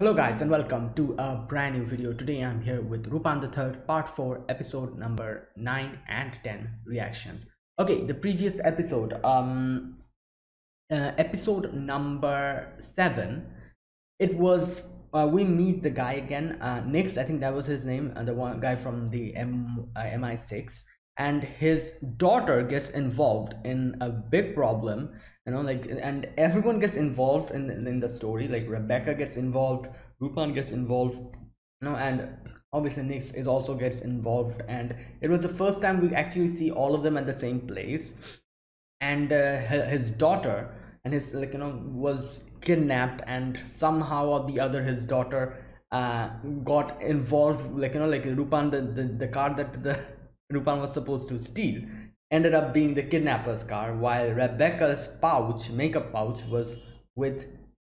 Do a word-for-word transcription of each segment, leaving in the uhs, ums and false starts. Hello guys and welcome to a brand new video. Today I'm here with Lupin the Third part four episode number nine and ten reaction. Okay, the previous episode, um, uh, episode number seven, it was, uh, we meet the guy again, uh, Nix, I think that was his name, uh, the one guy from the M, uh, M I six, and his daughter gets involved in a big problem. You know, like, and everyone gets involved in, in the story. Like Rebecca gets involved, Lupin gets involved, you know, and obviously Nix is also gets involved. And it was the first time we actually see all of them at the same place. And uh, his daughter and his, like, you know, was kidnapped, and somehow or the other his daughter uh, got involved. Like, you know, like Lupin, the, the, the car that the Lupin was supposed to steal ended up being the kidnapper's car, while Rebecca's pouch, makeup pouch, was with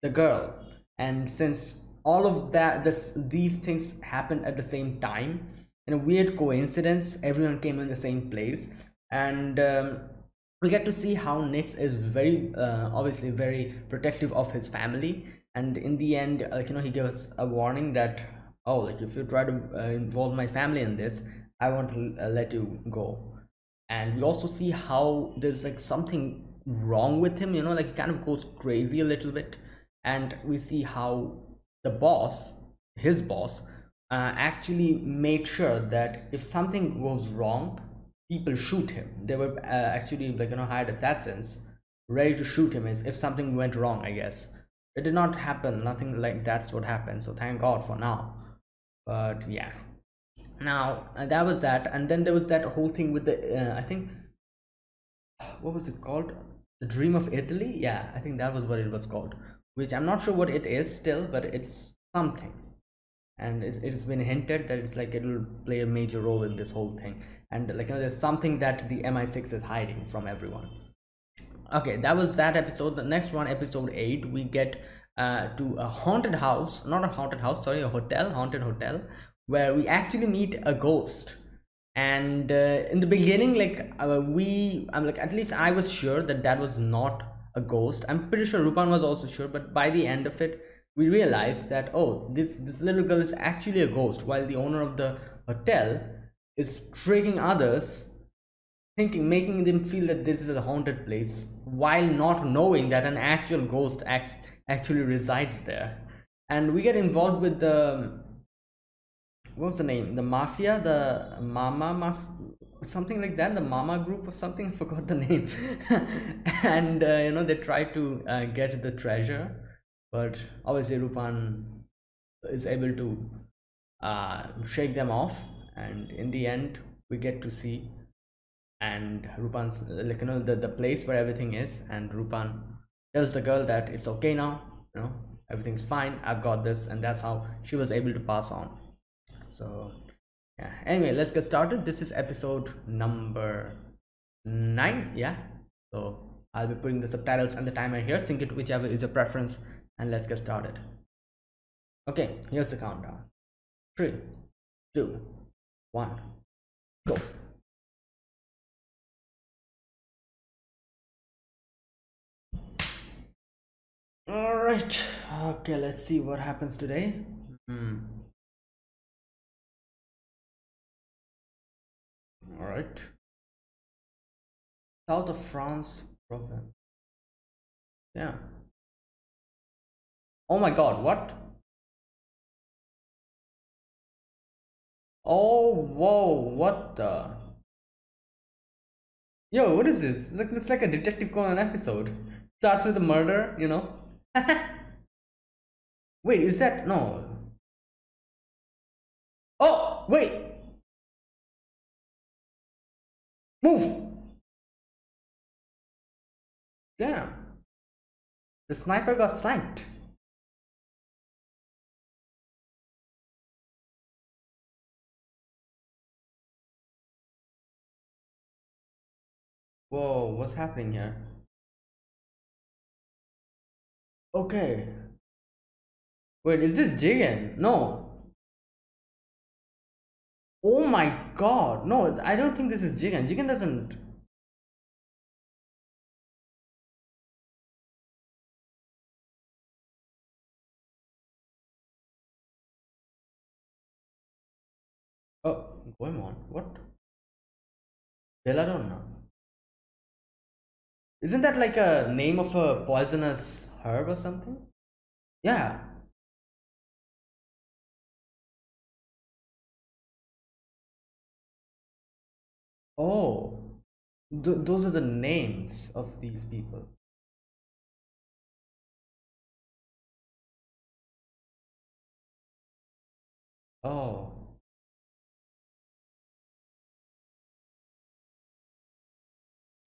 the girl. And since all of that, this, these things happened at the same time, in a weird coincidence, everyone came in the same place. And um, we get to see how Nix is very, uh, obviously very protective of his family. And in the end, like, you know, he gave us a warning that, oh, like, if you try to uh, involve my family in this, I won't uh, let you go. And we also see how there's like something wrong with him, you know, like he kind of goes crazy a little bit. And we see how the boss, his boss, uh, actually made sure that if something goes wrong, people shoot him. They were uh, actually, like, you know, hired assassins ready to shoot him if, if something went wrong, I guess. It did not happen, nothing like that's what happened, so thank God for now. But yeah. Now uh, that was that, and then there was that whole thing with the uh, I think, what was it called, the Dream of Italy? Yeah, I think that was what it was called, which I'm not sure what it is still, but it's something. And it, it's been hinted that it's like it'll play a major role in this whole thing. And like, you know, there's something that the M I six is hiding from everyone. Okay, that was that episode. The next one, episode eight, we get uh, to a haunted house, not a haunted house, sorry, a hotel, haunted hotel, where we actually meet a ghost. And uh, in the beginning, like uh, we I'm like, at least I was sure that that was not a ghost. I'm pretty sure Lupin was also sure, but by the end of it we realized that, oh, this this little girl is actually a ghost, while the owner of the hotel is tricking others, thinking, making them feel that this is a haunted place, while not knowing that an actual ghost act actually resides there. And we get involved with the, what was the name, the mafia, the mama maf something like that, the mama group or something, I forgot the name. And uh, you know, they try to uh, get the treasure, but obviously Lupin is able to uh, shake them off. And in the end we get to see, and Lupin's, like, you know, the, the place where everything is, and Lupin tells the girl that it's okay now, you know, everything's fine, I've got this. And that's how she was able to pass on. So yeah, anyway, let's get started. This is episode number nine. Yeah, so I'll be putting the subtitles and the timer here, sync it whichever is your preference, and let's get started. Okay, here's the countdown. Three, two, one, go. All right, okay, let's see what happens today. mm. All right, south of France problem. Yeah, oh my god, what? Oh, whoa, what the, yo, what is this? It looks like a Detective Conan episode. Starts with a murder, you know. Wait, is that, no, oh wait, move! Yeah, the sniper got sniped. Whoa, what's happening here? Okay. Wait, is this Jigen? No. Oh my god, no, I don't think this is Jigen. Jigen doesn't. Goemon? What? Belladonna? Isn't that like a name of a poisonous herb or something? Yeah. Oh. Th those are the names of these people. Oh.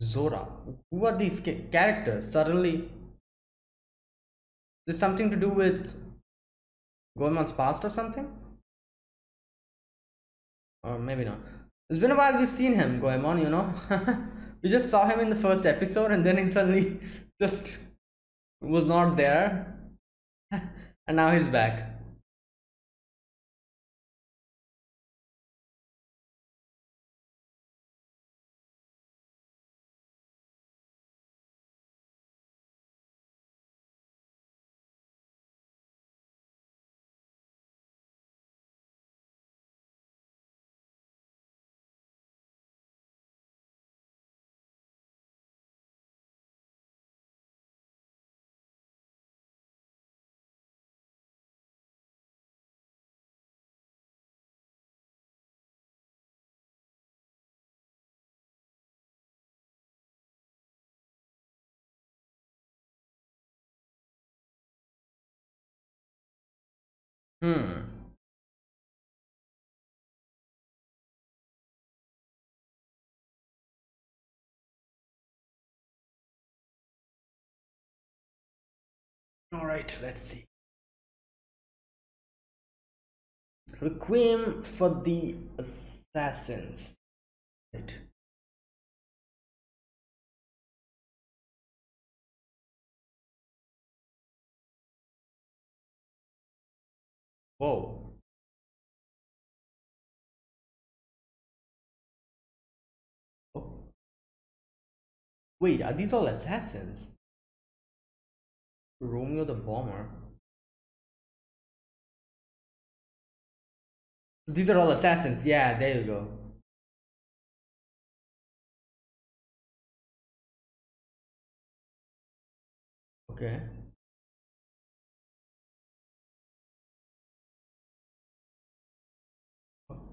Zora. Who are these characters? Suddenly, there's something to do with Goemon's past or something? Or maybe not. It's been a while we've seen him, Goemon, you know. We just saw him in the first episode and then he suddenly just was not there. And now he's back. Hmm. All right, let's see. Requiem for the Assassins. Right. Whoa. Oh. Wait, are these all assassins? Romeo the bomber. These are all assassins. Yeah, there you go. Okay.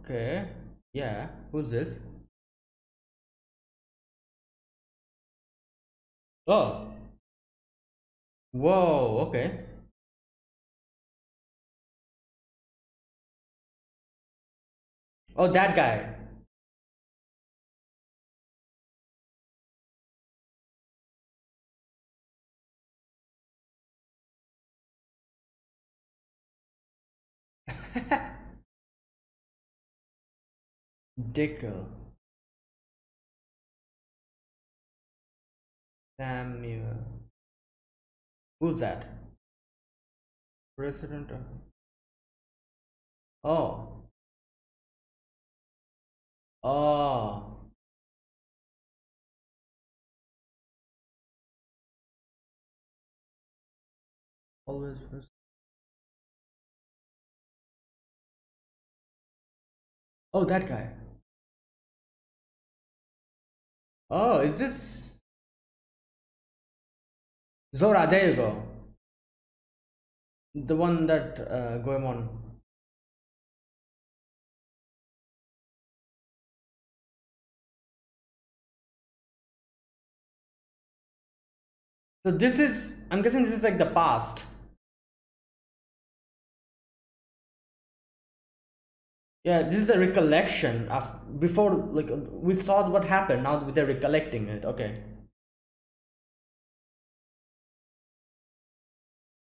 Okay, yeah, who's this? Oh, whoa, okay. Oh, that guy. Dickel Samuel. Who's that? President of... Oh. Oh. Always first. Oh, that guy. Oh, is this Zora? There you go. The one that uh, Goemon. So this is, I'm guessing this is like the past. Yeah, this is a recollection of before, like we saw what happened, now they're recollecting it. Okay.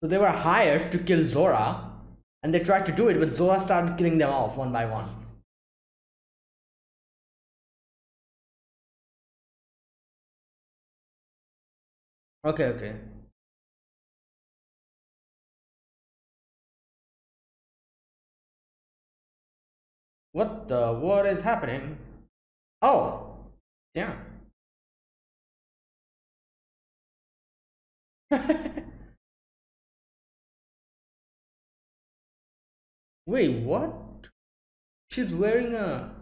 So they were hired to kill Zora and they tried to do it, but Zora started killing them off one by one. Okay, okay. What the what is happening? Oh, yeah. Wait, what? She's wearing a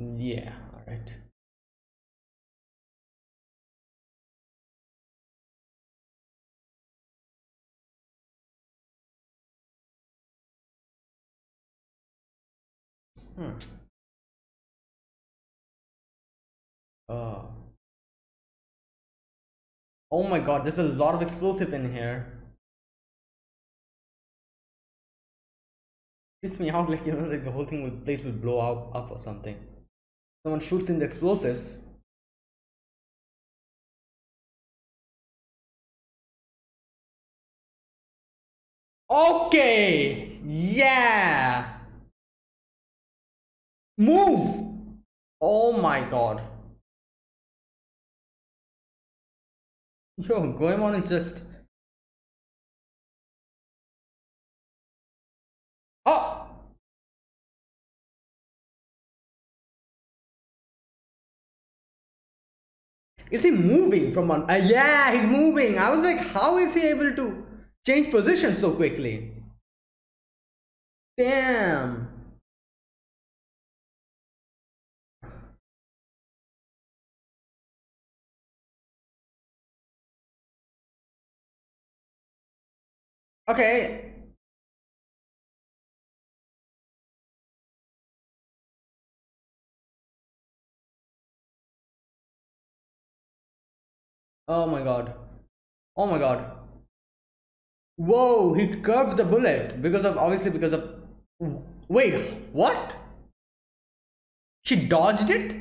Yeah, all right. Hmm. Oh. Oh my god, there's a lot of explosive in here. It's me out like, you know, like the whole thing will place will blow up, up or something. Someone shoots in the explosives. Okay, yeah. Move! Oh my god. Yo, Goemon is just... Oh! Is he moving from one... Uh, yeah, he's moving! I was like, how is he able to change position so quickly? Damn! Okay. Oh my god. Oh my god. Whoa, he curved the bullet because of, obviously because of, wait, what? She dodged it?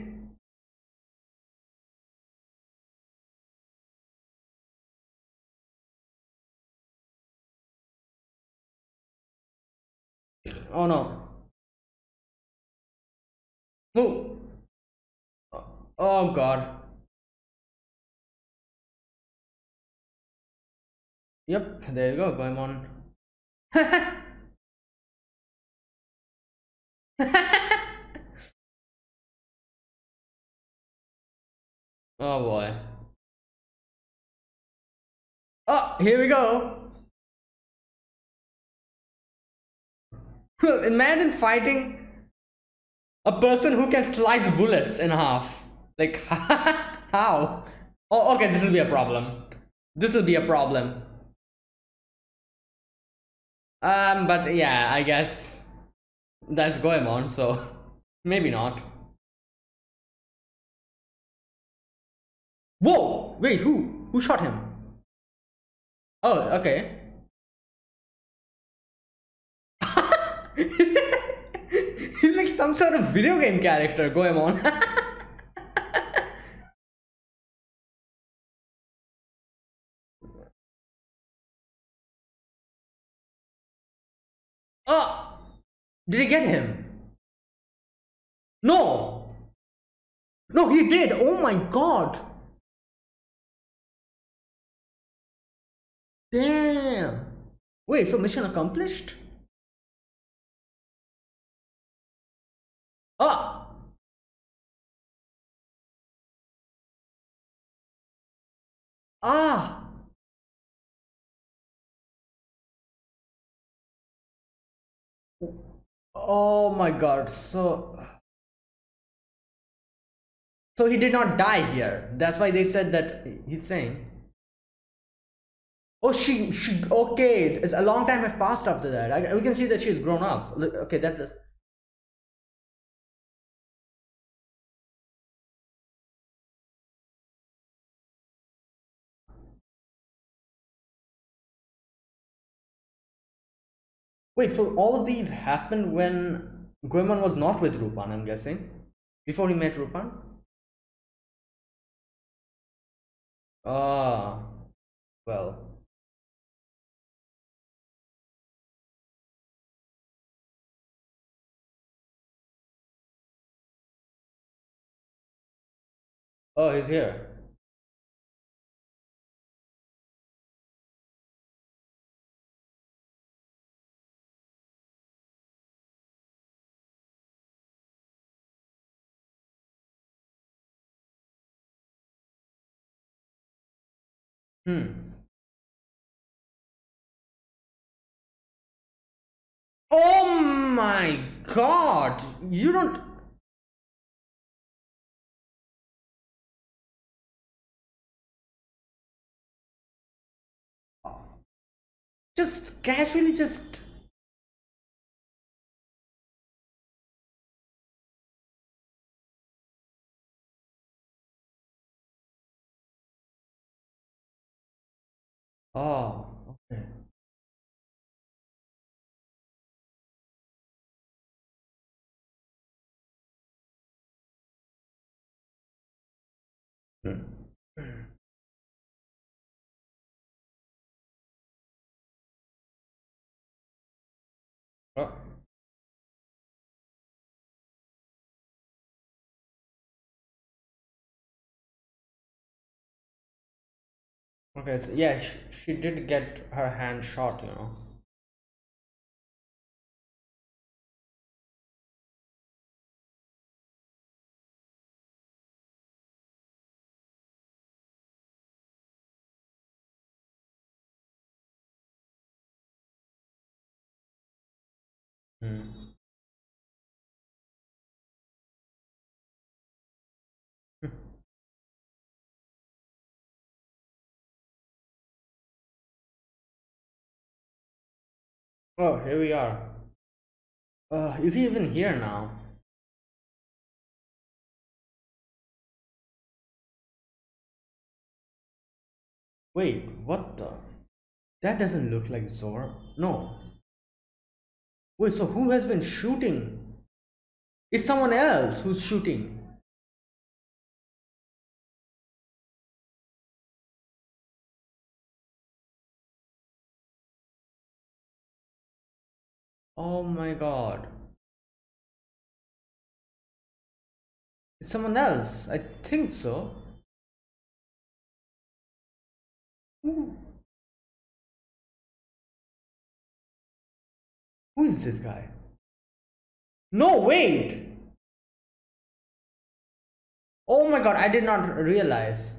Oh no. Move. Oh god. Yep, there you go, Goemon. Oh boy. Oh, here we go. Imagine fighting a person who can slice bullets in half. Like, how? Oh, okay, this will be a problem. This will be a problem. Um, but yeah, I guess that's Goemon, so maybe not. Whoa! Wait, who? Who shot him? Oh, okay. He's like some sort of video game character, Goemon. Oh! Did he get him? No! No, he did! Oh my god! Damn! Wait, so mission accomplished? Oh! Ah! Oh my god, so... So he did not die here. That's why they said that he's saying... Oh, she... she okay, it's a long time has passed after that. I, we can see that she's grown up. Okay, that's it. Wait, so all of these happened when Goemon was not with Lupin, I'm guessing? Before he met Lupin? Ah, well. Oh, he's here. Hmm. Oh my god! You don't... Just casually just... Oh, okay. Hmm. Oh. Okay, so yeah, she, she did get her hand shot, you know. Hmm. Oh, here we are. Uh, is he even here now? Wait, what the? That doesn't look like Zora. No. Wait, so who has been shooting? It's someone else who's shooting. Oh my god. It's someone else. I think so. Ooh. Who is this guy? No, wait! Oh my god, I did not realize.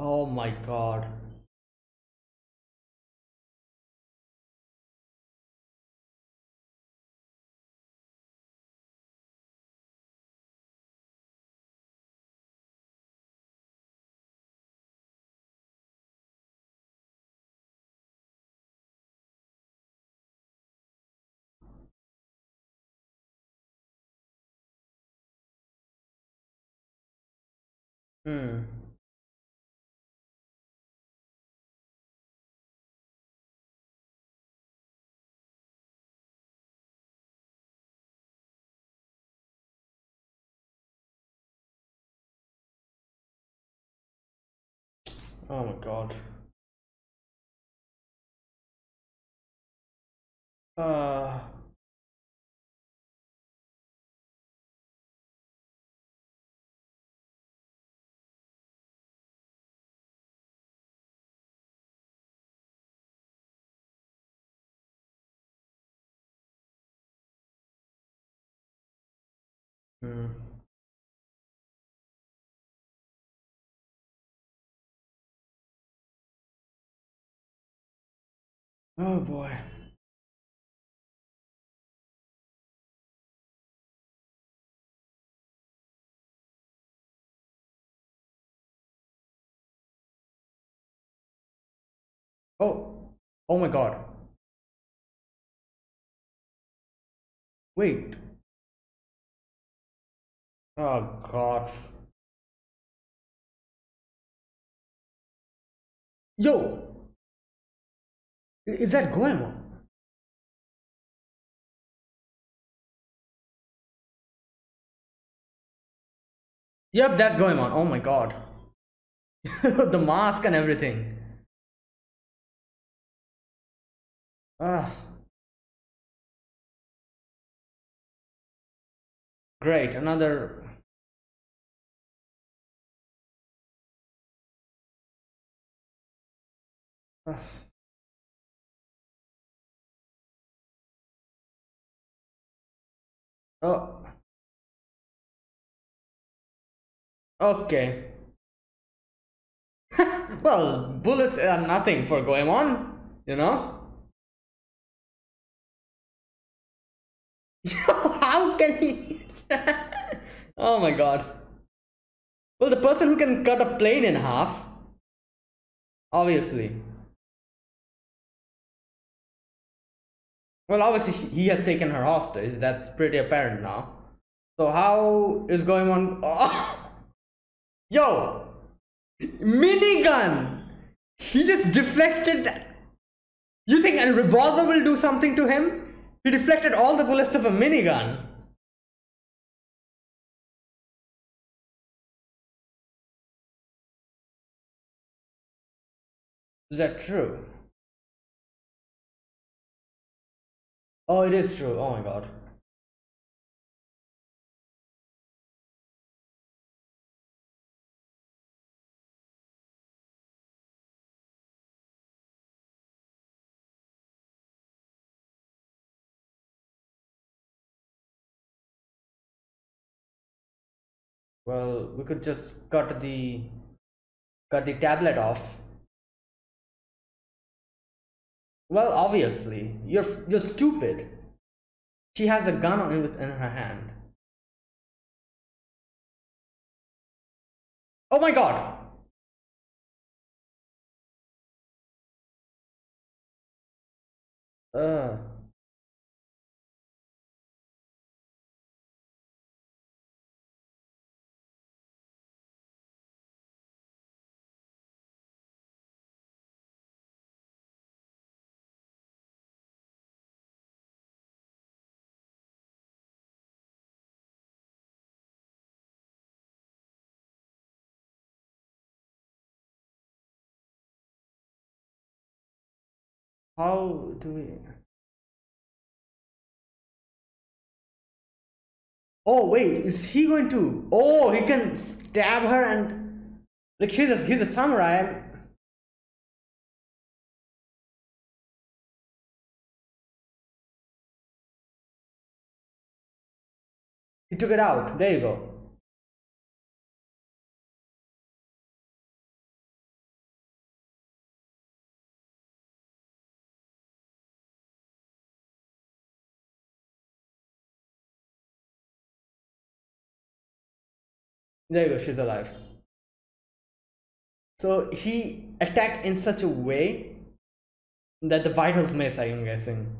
Oh my god. Hmm. Oh my god. Uh Hmm. Oh boy. Oh, oh my God. Wait. Oh God. Yo. Is that Goemon? Yep, that's Goemon. Oh my god. The mask and everything. Ah. Great, another... Ah. Oh, okay. Well, bullets are nothing for Goemon, you know. How can he? Oh my god. Well, the person who can cut a plane in half. Obviously. Well, obviously he has taken her hostage. That's pretty apparent now. So how is going on? Oh. Yo! Minigun! He just deflected. You think a revolver will do something to him? He deflected all the bullets of a minigun. Is that true? Oh, it is true. Oh my god. Well, we could just cut the cut the tablet off. Well, obviously, you're you're stupid. She has a gun on it in her hand. Oh my god! Uh. How do we? Oh wait, is he going to? Oh, he can stab her and like he's a, he's a samurai. He took it out. There you go. There you go, she's alive. So he attacked in such a way that the vitals miss, I'm guessing.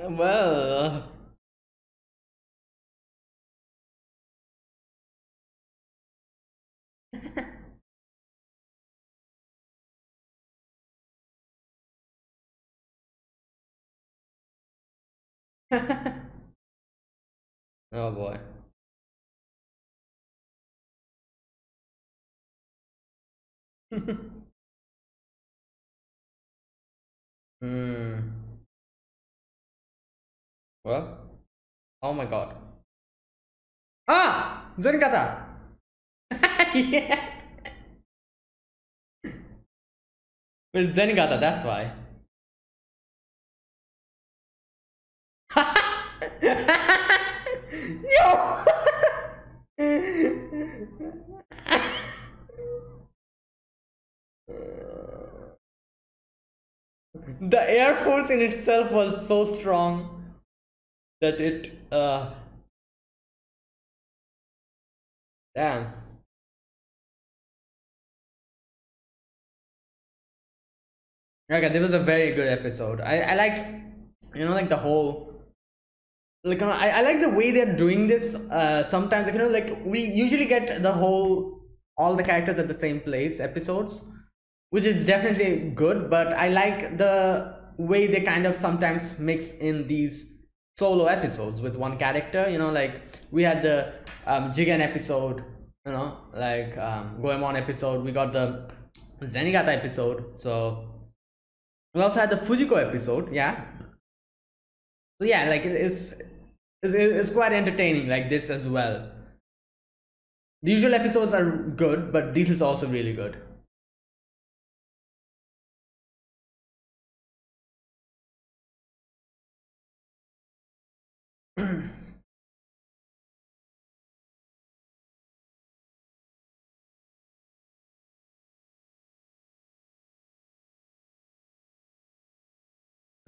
Well... Oh boy. Hmm. Well, oh my god. Ah, Zenigata. Yeah. Well, Zenigata, that's why. Yo! The Air Force in itself was so strong that it uh damn. Okay, this was a very good episode. I, I liked, you know, like the whole, like, I, I like the way they're doing this. Uh, sometimes, like, you know, like we usually get the whole, all the characters at the same place episodes, which is definitely good, but I like the way they kind of sometimes mix in these solo episodes with one character, you know, like we had the um, Jigen episode, you know, like um, Goemon episode, we got the Zenigata episode, so... We also had the Fujiko episode, yeah. So yeah, like it's, it's it's quite entertaining like this as well. The usual episodes are good, but this is also really good.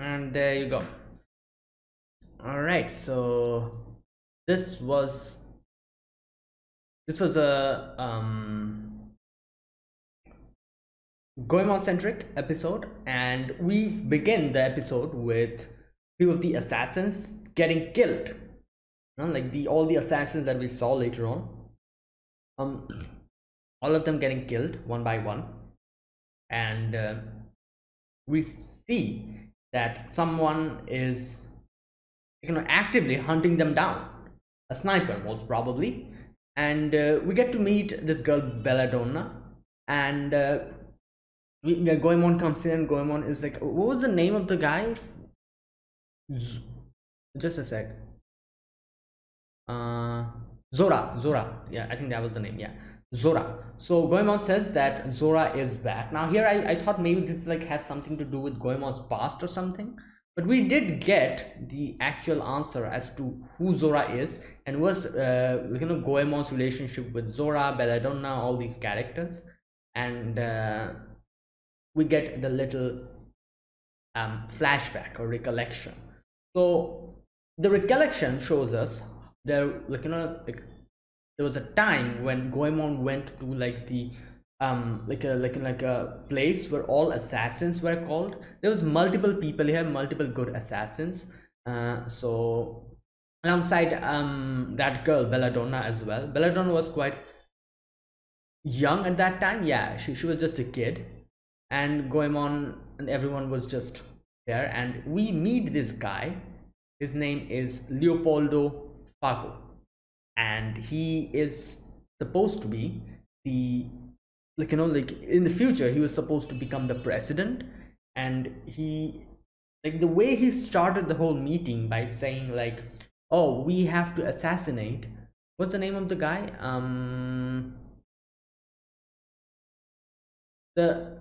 and there you go. All right, so this was this was a um Goemon centric episode, and we begin the episode with few of the assassins getting killed, you know, like the all the assassins that we saw later on, um all of them getting killed one by one. And uh, we see that someone is, you know, actively hunting them down, a sniper most probably. And uh, we get to meet this girl Belladonna, and uh, we, uh, Goemon comes in, and Goemon is like, what was the name of the guy? Just a sec. Uh, Zora, Zora. Yeah, I think that was the name. Yeah. Zora. So Goemon says that Zora is back. Now here I, I thought maybe this like has something to do with Goemon's past or something, but we did get the actual answer as to who Zora is and was uh, you know, Goemon's relationship with Zora, Belladonna, all these characters. And uh, we get the little um, flashback or recollection. So the recollection shows us there, like, you know, like, there was a time when Goemon went to like the um like a like like a place where all assassins were called. There was multiple people here, multiple good assassins. Uh, so alongside um that girl Belladonna as well. Belladonna was quite young at that time. Yeah, she she was just a kid, and Goemon and everyone was just there. And we meet this guy. His name is Leopoldo Fargo. And he is supposed to be the, like, you know, like in the future, he was supposed to become the president. And he, like the way he started the whole meeting by saying like, oh, we have to assassinate. What's the name of the guy? Um, the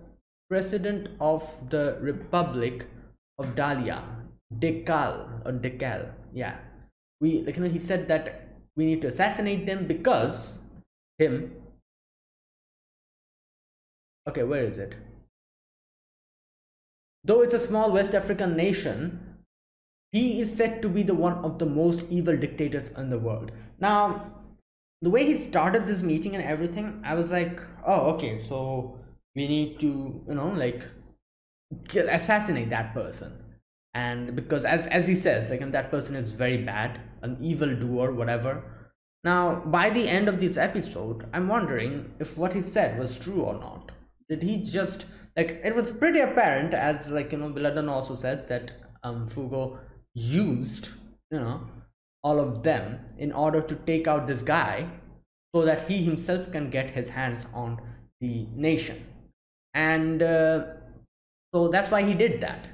president of the Republic of Dahlia, Decal or Decal. Yeah, we, like, you know, he said that we need to assassinate them because him. Okay, where is it? Though it's a small West African nation, he is said to be the one of the most evil dictators in the world. Now, the way he started this meeting and everything, I was like, oh, okay, so we need to, you know, like kill, assassinate that person. And because as, as he says, like, and that person is very bad, an evildoer, whatever. Now, by the end of this episode, I'm wondering if what he said was true or not. Did he just, like, it was pretty apparent, as, like, you know, Belladonna also says that um, Fugo used, you know, all of them in order to take out this guy so that he himself can get his hands on the nation. And uh, so that's why he did that.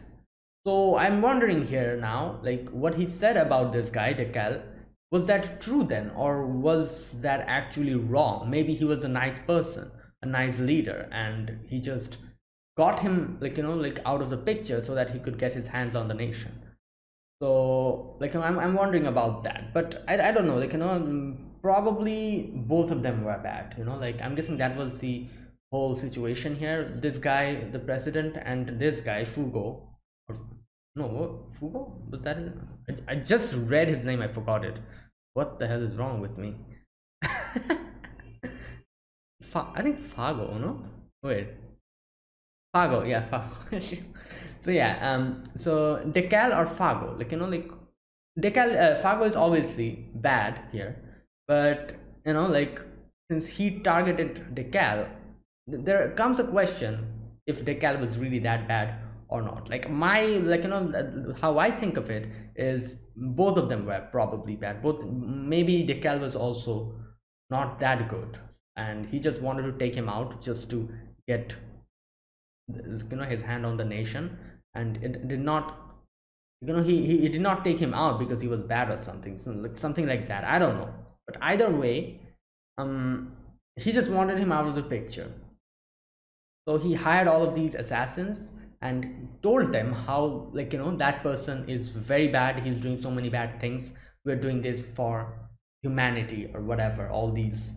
So I'm wondering here now, like what he said about this guy, Decal, was that true then, or was that actually wrong? Maybe he was a nice person, a nice leader, and he just got him, like, you know, like out of the picture so that he could get his hands on the nation. So like, I'm, I'm wondering about that, but I, I don't know, like, you know, probably both of them were bad, you know, like I'm guessing that was the whole situation here. This guy, the president, and this guy, Fugo. No, Fugo? Was that it? I just read his name, I forgot it. What the hell is wrong with me? Fa I think Fargo, no? Wait. Fargo, yeah, Fargo. So yeah, um, so Decal or Fargo, like, you know, like, Decal, uh, Fargo is obviously bad here, but, you know, like, since he targeted Decal, th there comes a question if Decal was really that bad or not. Like my, like, you know, how I think of it is both of them were probably bad. Both, maybe Decal was also not that good, and he just wanted to take him out just to get, you know, his hand on the nation. And it did not, you know, he, he, he did not take him out because he was bad or something, so like something like that. I don't know, but either way, um, he just wanted him out of the picture. So he hired all of these assassins and told them how, like, you know, that person is very bad, he's doing so many bad things, we're doing this for humanity or whatever, all these,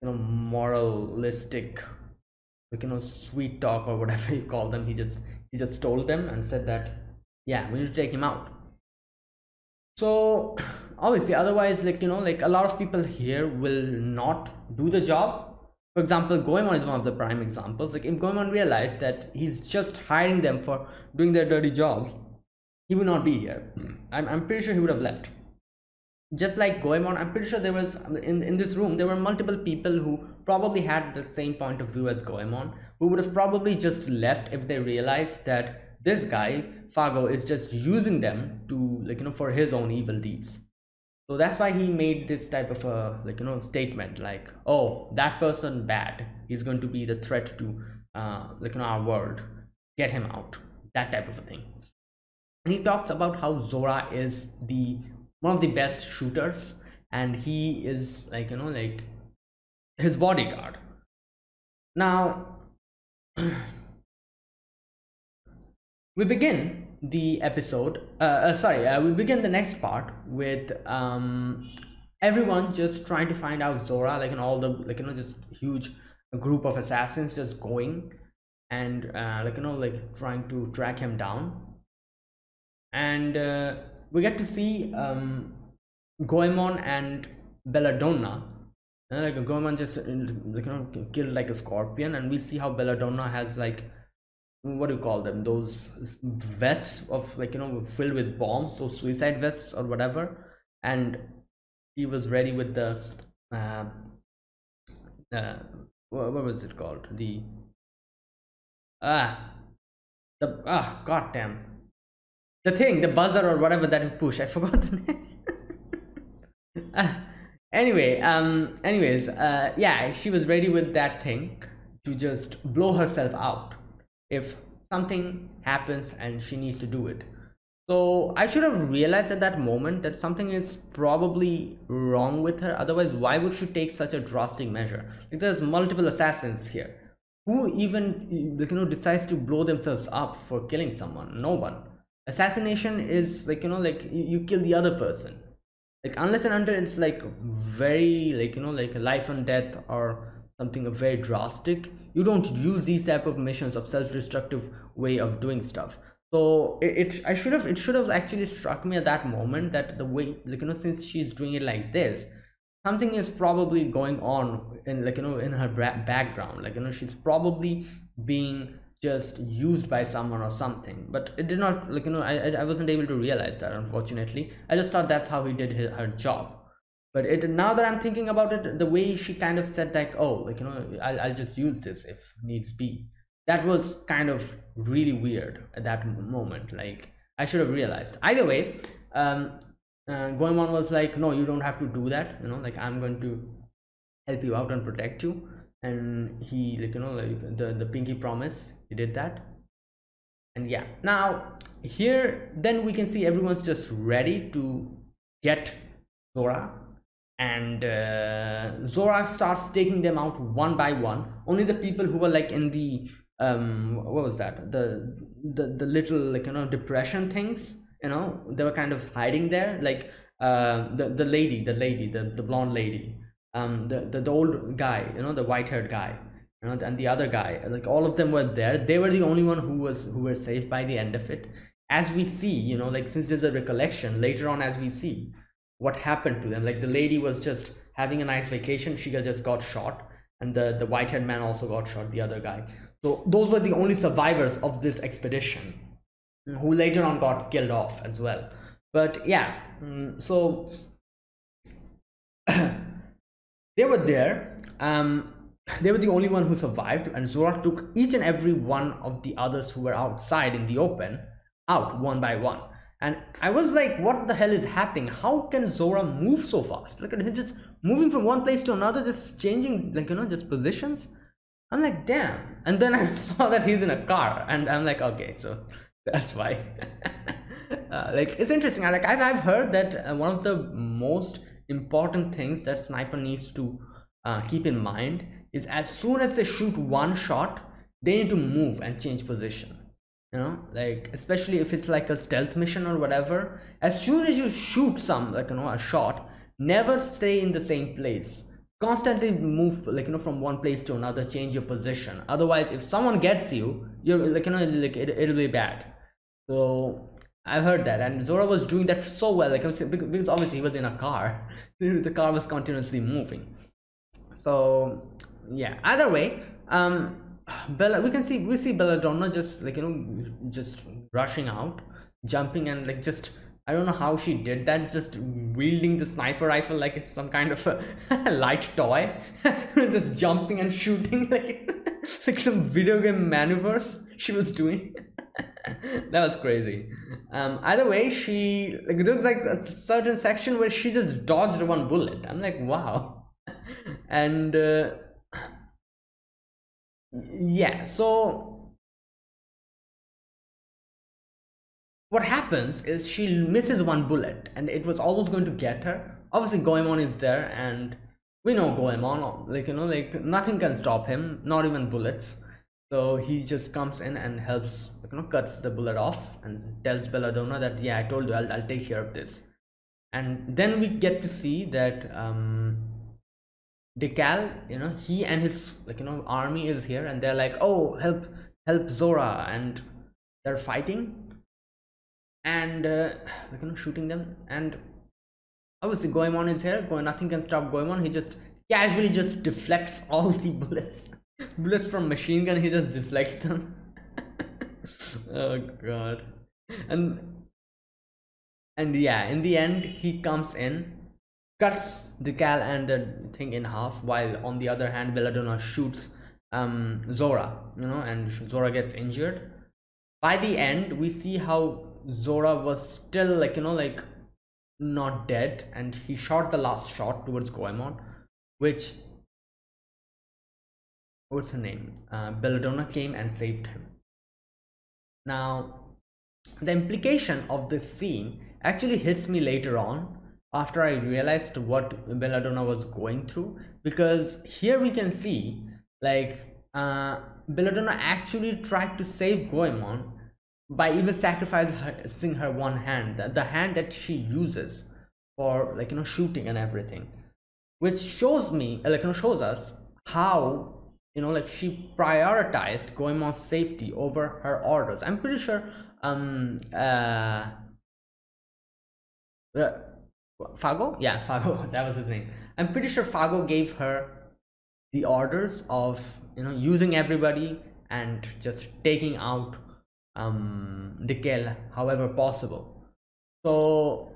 you know, moralistic, like, you know, sweet talk or whatever you call them. He just he just told them and said that Yeah, we need to take him out. So obviously, otherwise, like, you know, like a lot of people here will not do the job. For example, Goemon is one of the prime examples. Like, if Goemon realized that he's just hiring them for doing their dirty jobs, he would not be here. I'm, I'm pretty sure he would have left. Just like Goemon, I'm pretty sure there was, in, in this room, there were multiple people who probably had the same point of view as Goemon, who would have probably just left if they realized that this guy, Fargo, is just using them to, like, you know, for his own evil deeds. So that's why he made this type of a, like, you know, statement like, oh, that person bad, he's going to be the threat to, uh, like, you know, our world, get him out, that type of a thing. And he talks about how Zora is the, one of the best shooters, and he is, like, you know, like, his bodyguard. Now, we begin the episode, uh, uh, sorry, uh, we begin the next part with um, everyone just trying to find out Zora, like, and all the, like, you know, just huge group of assassins just going and, uh, like, you know, like trying to track him down. And uh, we get to see um, Goemon and Belladonna. Uh, like, Goemon just, like, you know, killed like a scorpion, and we see how Belladonna has, like, what do you call them, those vests of, like, you know, filled with bombs, those suicide vests or whatever, and he was ready with the uh, uh what was it called, the ah the ah god damn the thing, the buzzer or whatever that you push. I forgot the name. ah, anyway um anyways uh yeah, she was ready with that thing to just blow herself out if something happens and she needs to do it. So I should have realized at that moment that something is probably wrong with her. Otherwise, why would she take such a drastic measure? Like, there's multiple assassins here. Who even, you know, decides to blow themselves up for killing someone? No one. Assassination is, like, you know, like, you kill the other person. Like, unless and until it's, like, very, like, you know, like life and death or something very drastic, you don't use these type of missions of self-destructive way of doing stuff. So it, it I should have it should have actually struck me at that moment that the way, like, you know, since she's doing it like this, something is probably going on in, like, you know, in her background, like, you know, she's probably being just used by someone or something. But it did not, like, you know, I I wasn't able to realize that, unfortunately. I just thought that's how he did his, her job. But it, now that I'm thinking about it, the way she kind of said, like, oh, like, you know, I'll, I'll just use this if needs be, that was kind of really weird at that moment. Like, I should have realized. Either way, um, uh, Goemon was like, no, you don't have to do that. You know, like, I'm going to help you out and protect you. And he, like, you know, like the, the pinky promise, he did that. And yeah, now here, then we can see everyone's just ready to get Zora. And uh, Zora starts taking them out one by one. Only the people who were, like, in the um what was that, the the, the little, like, you know, depression things, you know, they were kind of hiding there, like uh the the lady the lady the, the blonde lady, um the, the the old guy, you know, the white haired guy, you know, and the other guy, like, all of them were there. They were the only one who was who were safe by the end of it, as we see, you know, like, since there's a recollection later on, as we see what happened to them. Like, the lady was just having a nice vacation, she just got shot, and the the white-haired man also got shot, the other guy. So those were the only survivors of this expedition, who later on got killed off as well. But yeah, so they were there, um they were the only one who survived, and Zora took each and every one of the others who were outside in the open out one by one. And I was like, what the hell is happening? How can Zora move so fast? Look at him, just moving from one place to another, just changing, like, you know, just positions. I'm like, damn. And then I saw that he's in a car, and I'm like, okay, so that's why. uh, like, it's interesting. I, like, I've, I've heard that uh, one of the most important things that sniper needs to uh, keep in mind is, as soon as they shoot one shot, they need to move and change position. You know, like, especially if it's like a stealth mission or whatever, as soon as you shoot some, like, you know, a shot, never stay in the same place, constantly move, like, you know, from one place to another, change your position. Otherwise, if someone gets you, you're, like, you know, like, it, it'll be bad. So I've heard that, and Zora was doing that so well, like, because obviously he was in a car. The car was continuously moving. So yeah, either way, um Bella, we can see we see Belladonna just, like, you know, just rushing out, jumping, and like, just, I don't know how she did that, just wielding the sniper rifle like it's some kind of a light toy, just jumping and shooting like like some video game maneuvers she was doing. That was crazy. Um either way, she, like, there was like a certain section where she just dodged one bullet. I'm like, wow. And uh, yeah, so what happens is she misses one bullet, and it was almost going to get her. Obviously Goemon is there, and we know Goemon, like, you know, like, nothing can stop him, not even bullets. So he just comes in and helps, you know, cuts the bullet off and tells Belladonna that, yeah, I told you, I'll, I'll take care of this. And then we get to see that um, Decal, you know, he and his, like, you know, army is here, and they're like, oh, help, help Zora, and they're fighting and uh, like, you know, shooting them. And obviously Goemon is here. Nothing can stop Goemon. He just casually just deflects all the bullets. Bullets from machine gun, he just deflects them. Oh god. And and yeah, in the end he comes in, cuts Decal and the thing in half, while on the other hand Belladonna shoots um Zora, you know, and Zora gets injured. By the end we see how Zora was still, like, you know, like, not dead, and he shot the last shot towards Goemon, which, what's her name, uh, Belladonna came and saved him. Now the implication of this scene actually hits me later on, after I realized what Belladonna was going through, because here we can see, like, uh, Belladonna actually tried to save Goemon by even sacrificing her one hand, the, the hand that she uses for, like, you know, shooting and everything, which shows me, like, you know, shows us how, you know, like, she prioritized Goemon's safety over her orders. I'm pretty sure um uh, uh Fargo, yeah, Fargo, that was his name. I'm pretty sure Fargo gave her the orders of, you know, using everybody and just taking out um Decal however possible. So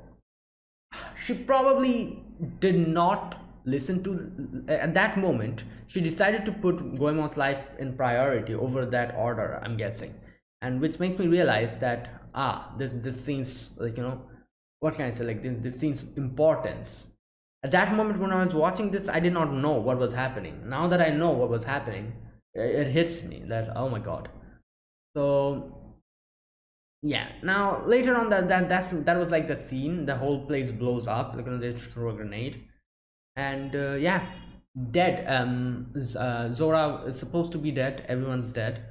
she probably did not listen to, at that moment she decided to put Goemon's life in priority over that order, I'm guessing, and which makes me realize that ah this this scene's, like, you know, what can I say, like, this, this scene's importance. At that moment when I was watching this, I did not know what was happening. Now that I know what was happening, it, it hits me that, oh my god. So yeah, now later on, that that that's that was like the scene, the whole place blows up, like, you know, they throw a grenade. And uh, yeah, dead. Um, uh, Zora is supposed to be dead. Everyone's dead.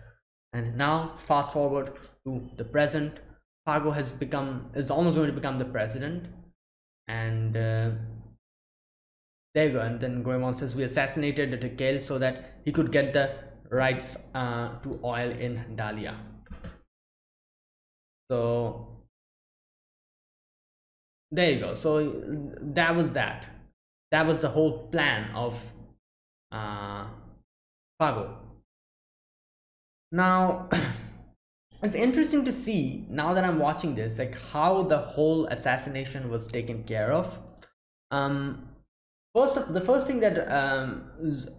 And now, fast forward to the present. Fargo has become is almost going to become the president. And uh, there you go. And then Goemon says, "We assassinated Decal so that he could get the rights uh, to oil in Dahlia." So there you go. So that was that. That was the whole plan of uh, Fargo. Now, it's interesting to see, now that I'm watching this, like, how the whole assassination was taken care of. Um, first, of, the first thing that um,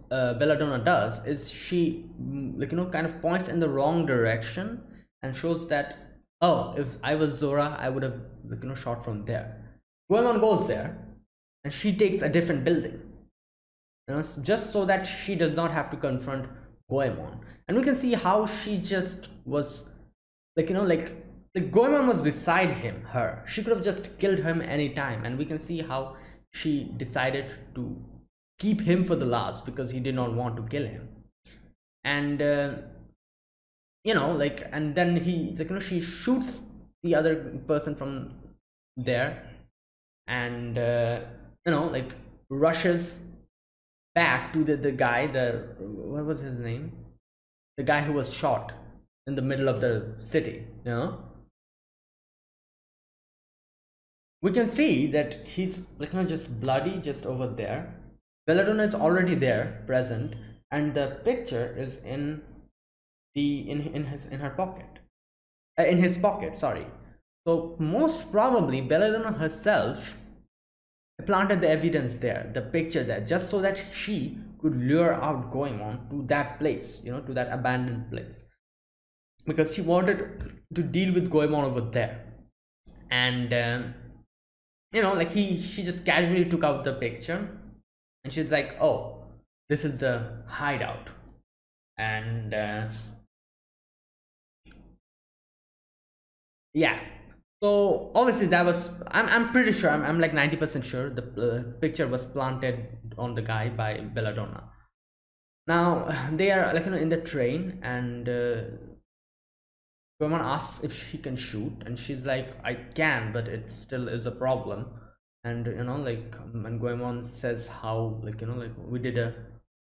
uh, Belladonna does is she, like, you know, kind of points in the wrong direction and shows that, oh, if I was Zora, I would have, like, you know, shot from there. Goemon goes there. And she takes a different building, you know, just so that she does not have to confront Goemon. And we can see how she just was, like, you know, like, like Goemon was beside him, her. She could have just killed him anytime. And we can see how she decided to keep him for the last, because he did not want to kill him. And, uh, you know, like, and then he, like, you know, she shoots the other person from there and, uh, you know, like, rushes back to the, the guy, the, what was his name? The guy who was shot in the middle of the city, you know? We can see that he's like not just bloody just over there. Belladonna is already there, present, and the picture is in the in in his in her pocket, uh, in his pocket. Sorry. So most probably Belladonna herself planted the evidence there, the picture there, just so that she could lure out Goemon to that place, you know, to that abandoned place, because she wanted to deal with Goemon over there. And um, you know, like he she just casually took out the picture, and she's like, oh, this is the hideout. And uh, yeah, so obviously that was, I'm, I'm pretty sure, I'm, I'm like ninety percent sure the uh, picture was planted on the guy by Belladonna. Now they are like, you know, in the train, and uh, Goemon asks if she can shoot, and she's like, I can, but it still is a problem. And you know, like, and Goemon says how, like, you know, like, we did a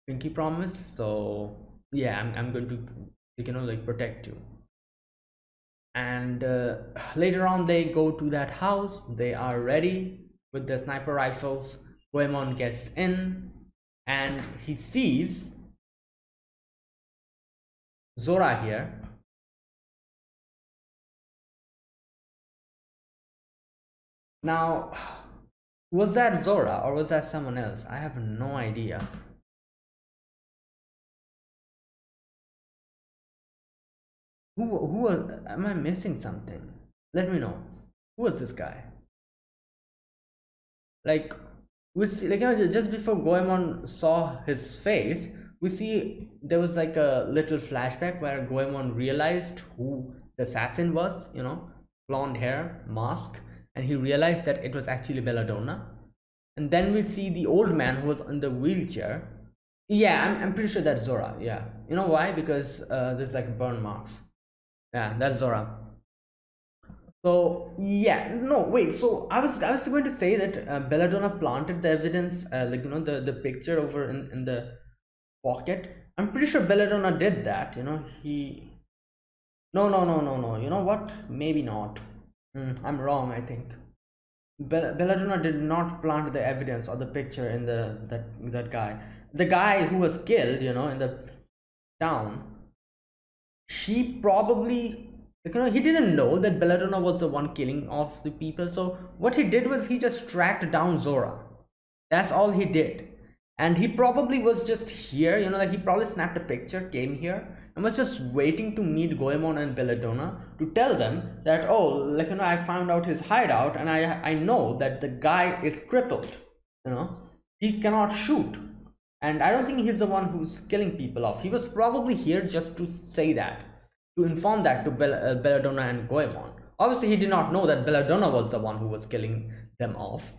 pinky promise, so yeah, I'm, I'm going to, like, you know, like, protect you. And uh, later on they go to that house, they are ready with their sniper rifles. Goemon gets in and he sees Zora here. Now, was that Zora or was that someone else? I have no idea. Who, who am I missing something? Let me know. Who was this guy? Like, we see, like, you know, just before Goemon saw his face, we see there was like a little flashback where Goemon realized who the assassin was, you know, blonde hair, mask, and he realized that it was actually Belladonna. And then we see the old man who was on the wheelchair. Yeah, I'm, I'm pretty sure that's Zora. Yeah, you know why? Because uh, there's like burn marks. Yeah, that's Zora. So yeah, no wait. So I was I was going to say that uh, Belladonna planted the evidence, uh, like, you know, the the picture over in in the pocket. I'm pretty sure Belladonna did that. You know, he. No no no no no. You know what? Maybe not. Mm, I'm wrong. I think Bell Belladonna did not plant the evidence or the picture in the that that guy. The guy who was killed, you know, in the town. She probably, you know, he didn't know that Belladonna was the one killing off the people. So what he did was he just tracked down Zora. That's all he did. And he probably was just here, you know, like he probably snapped a picture, came here, and was just waiting to meet Goemon and Belladonna to tell them that, oh, like, you know, I found out his hideout, and I, I know that the guy is crippled, you know, he cannot shoot. And I don't think he's the one who's killing people off. He was probably here just to say that, to inform that to Bell uh, Belladonna and Goemon. Obviously, he did not know that Belladonna was the one who was killing them off.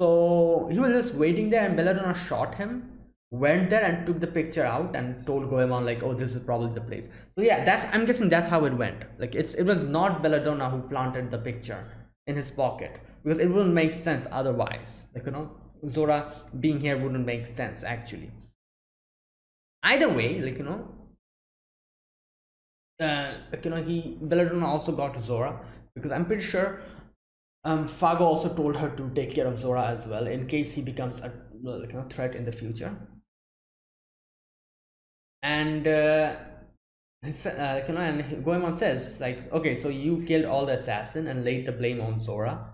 So he was just waiting there, and Belladonna shot him, went there and took the picture out and told Goemon, like, oh, this is probably the place. So yeah, that's, I'm guessing that's how it went. Like, it's, it was not Belladonna who planted the picture in his pocket, because it wouldn't make sense otherwise. Like, you know, Zora being here wouldn't make sense actually. Either way, like, you know, uh, like, you know, he Belladonna also got Zora, because I'm pretty sure um, Fargo also told her to take care of Zora as well, in case he becomes a, like, you know, threat in the future. And uh, his, uh, like, you know, and Goemon says, like, okay, so you killed all the assassin and laid the blame on Zora,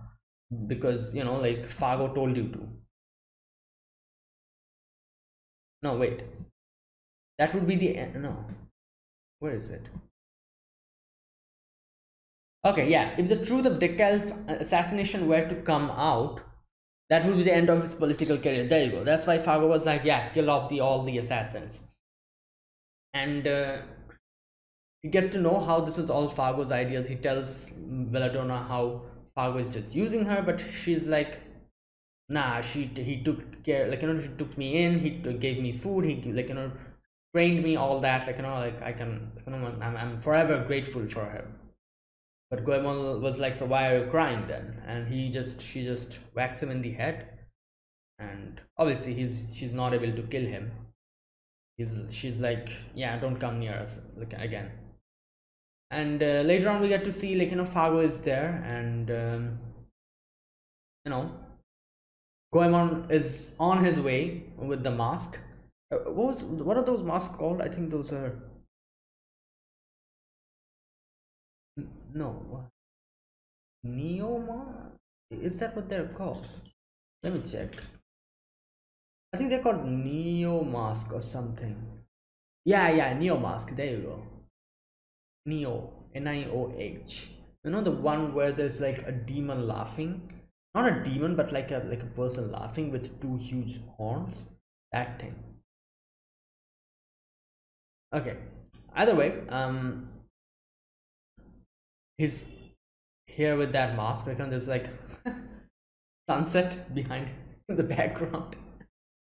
because, you know, like, Fargo told you to. No, wait. That would be the end. No. Where is it? Okay, yeah. If the truth of Decal's assassination were to come out, that would be the end of his political career. There you go. That's why Fargo was like, yeah, kill off the all the assassins. And uh, he gets to know how this is all Fargo's ideas. He tells Belladonna how Fargo is just using her, but she's like, nah, she he took care, like, you know, he took me in, he gave me food, he, like, you know, trained me, all that, like, you know, like, I can, like, you know, I'm, I'm forever grateful for her. But Goemon was like, so why are you crying then? And he just, she just whacks him in the head, and obviously he's, she's not able to kill him. He's, she's like, yeah, don't come near us, like, again. And uh, later on we get to see, like, you know, Fargo is there, and um, you know, Goemon is on his way with the mask. Uh, what was what are those masks called? I think those are no Neoma. Is that what they're called? Let me check. I think they're called Neo Mask or something. Yeah, yeah, Neo Mask. There you go. Neo, N I O H. You know, the one where there's like a demon laughing, not a demon, but like a like a person laughing with two huge horns. That thing. Okay. Either way, um, he's here with that mask. Like, there's like sunset behind in the background.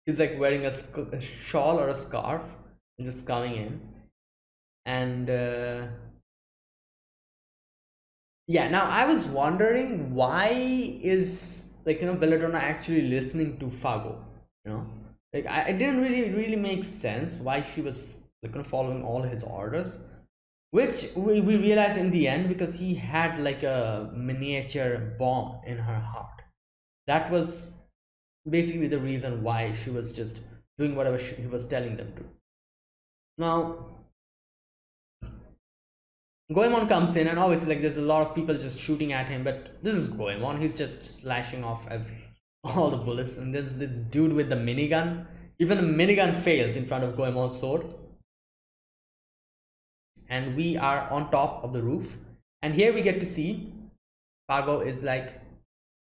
He's like wearing a, a shawl or a scarf and just coming in, and uh, yeah. Now I was wondering, why is like you know Belladonna actually listening to Fargo? You know, like I it didn't really really make sense why she was like you know following all his orders, which we we realized in the end because he had like a miniature bomb in her heart. That was basically the reason why she was just doing whatever she, he was telling them to. Now Goemon comes in, and obviously like there's a lot of people just shooting at him, but this is Goemon. He's just slashing off every, all the bullets, and there's this dude with the minigun. Even the minigun fails in front of Goemon's sword, and we are on top of the roof, and here we get to see Fargo is like,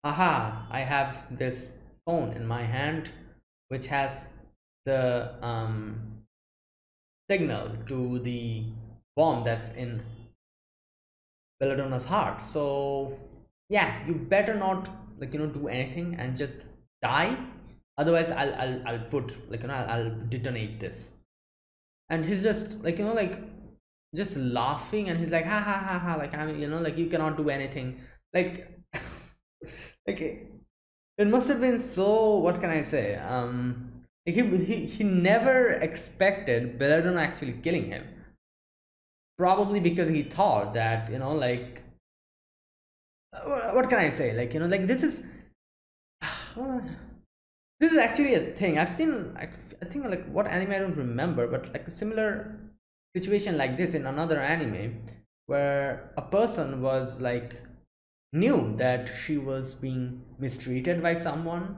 aha, I have this phone in my hand which has the um, signal to the bomb that's in Belladonna's heart, so yeah, you better not like you know do anything and just die, otherwise I'll I'll, I'll put like you know I'll, I'll detonate this. And he's just like you know like just laughing, and he's like ha ha ha ha, like I'm you know like you cannot do anything, like okay. It must have been so, what can I say, um, he, he, he never expected Belladonna actually killing him. Probably because he thought that, you know, like, what can I say, like, you know, like this is, uh, this is actually a thing. I've seen, I, I think like what anime, I don't remember, but like a similar situation like this in another anime where a person was like, knew that she was being mistreated by someone,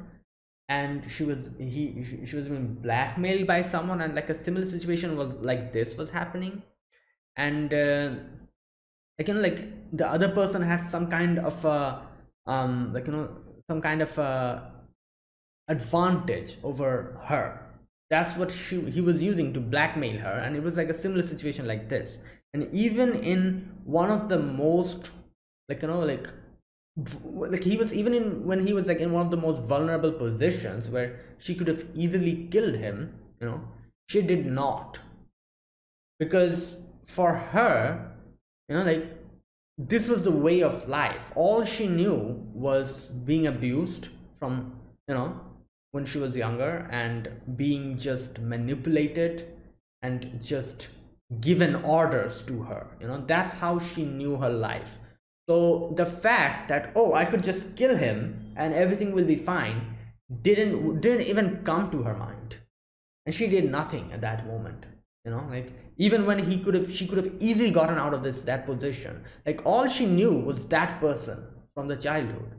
and she was he she, she was being blackmailed by someone, and like a similar situation was like this was happening, and uh, like you know like the other person had some kind of a um like you know some kind of a advantage over her. That's what she he was using to blackmail her, and it was like a similar situation like this. And even in one of the most like you know like like he was even in when he was like in one of the most vulnerable positions where she could have easily killed him, you know, she did not, because for her, you know, like this was the way of life. All she knew was being abused from, you know, when she was younger, and being just manipulated and just given orders to her, you know, that's how she knew her life. So the fact that, oh, I could just kill him and everything will be fine, didn't didn't even come to her mind, and she did nothing at that moment. You know, like even when he could have, she could have easily gotten out of this that position. Like all she knew was that person from the childhood,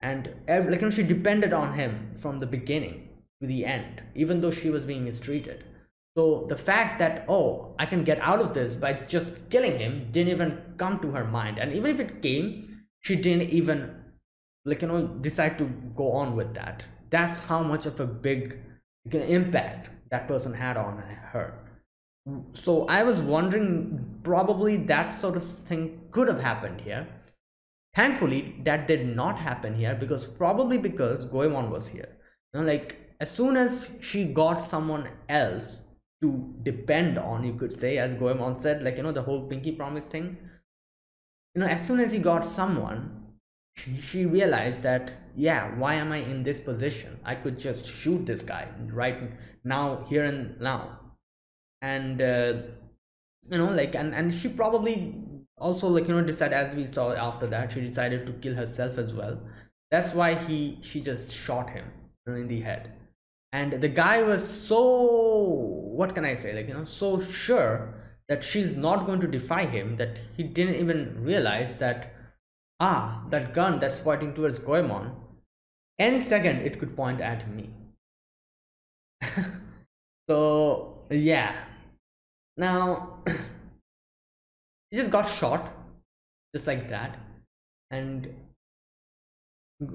and every, like you know, she depended on him from the beginning to the end, even though she was being mistreated. So the fact that, oh, I can get out of this by just killing him didn't even come to her mind. And even if it came, she didn't even like, you know, decide to go on with that. That's how much of a big like, impact that person had on her. So I was wondering, probably that sort of thing could have happened here. Thankfully, that did not happen here, because probably because Goemon was here. You know, like as soon as she got someone else to depend on, you could say, as Goemon said, like you know the whole pinky promise thing, you know, as soon as he got someone, she, she realized that, yeah, why am I in this position? I could just shoot this guy right now, here and now. And uh, you know like and and she probably also like you know decided, as we saw after that, she decided to kill herself as well. That's why he she just shot him in the head. And the guy was so, what can I say, like, you know, so sure that she's not going to defy him that he didn't even realize that, ah, that gun that's pointing towards Goemon, any second it could point at me. So yeah, now he just got shot just like that, and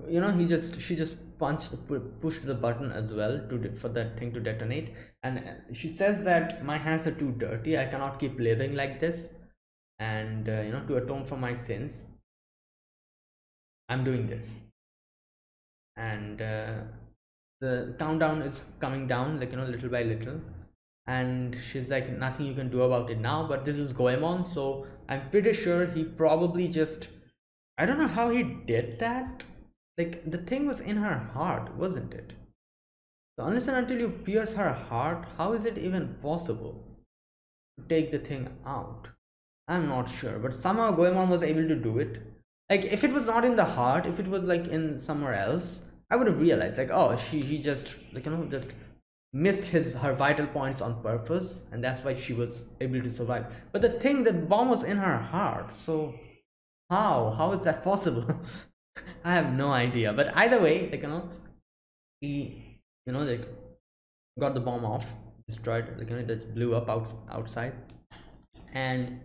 you know, he just she just punched pushed the button as well to for that thing to detonate. And she says that my hands are too dirty, I cannot keep living like this, and uh, you know, to atone for my sins, I'm doing this. And uh, the countdown is coming down, like, you know, little by little, and she's like, nothing you can do about it now, but this is Goemon, so I'm pretty sure he probably just, I don't know how he did that. Like, the thing was in her heart, wasn't it? So unless and until you pierce her heart, how is it even possible to take the thing out? I'm not sure, but somehow Goemon was able to do it. Like, if it was not in the heart, if it was like in somewhere else, I would have realized, like, oh, she he just, like, you know, just missed his her vital points on purpose, and that's why she was able to survive. But the thing, the bomb was in her heart, so how how is that possible? I have no idea. But either way, like, you know, he, you know, like, got the bomb off, destroyed, like, you know, it just blew up out, outside, and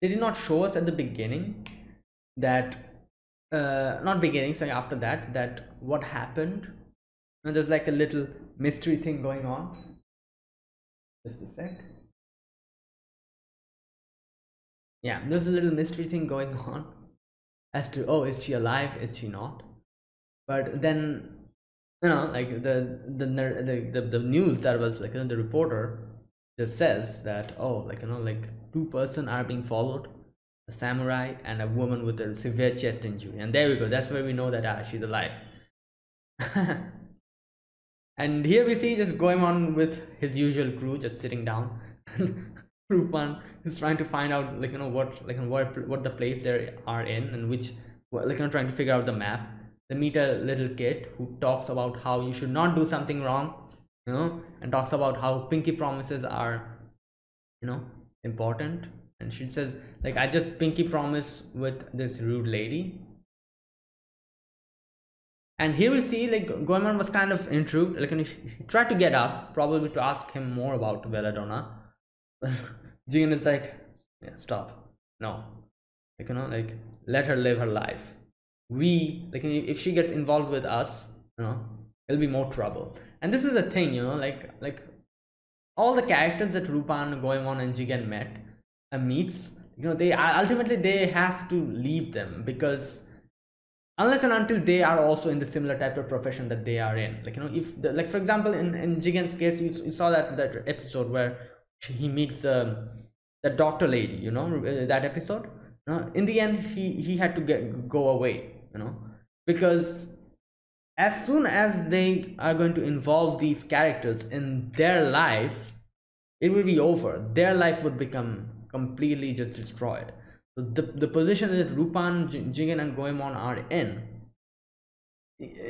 they did not show us at the beginning that. Uh, not beginning, sorry, after that, that what happened, and there's like a little mystery thing going on. Just a sec. Yeah, there's a little mystery thing going on as to, oh, is she alive? Is she not? But then, you know, like the the the the, the news that was, like, you know, the reporter just says that, oh, like, you know, like two person are being followed. A samurai and a woman with a severe chest injury, and there we go, that's where we know that ah, she's alive. And here we see just Goemon with his usual crew just sitting down. Lupin is trying to find out, like, you know, what like what what the place they are in, and which, like, you know, trying to figure out the map. They meet a little kid who talks about how you should not do something wrong, you know, and talks about how pinky promises are, you know, important. And she says, like, I just pinky promise with this rude lady. And here we see, like, Goemon was kind of intrigued. Like, he tried to get up, probably to ask him more about Belladonna. Jigen is like, yeah, stop. No. Like, you know, like, let her live her life. We, like, if she gets involved with us, you know, it'll be more trouble. And this is the thing, you know, like, like, all the characters that Lupin, Goemon, and Jigen met, Uh, meets, you know, they ultimately they have to leave them, because unless and until they are also in the similar type of profession that they are in, like, you know, if the, like for example in in Jigen's case, you, you saw that that episode where he meets the the doctor lady, you know, that episode, you know, in the end he he had to get go away, you know, because as soon as they are going to involve these characters in their life, it will be over. Their life would become completely just destroyed. So the, the position that Lupin, Jigen, and Goemon are in,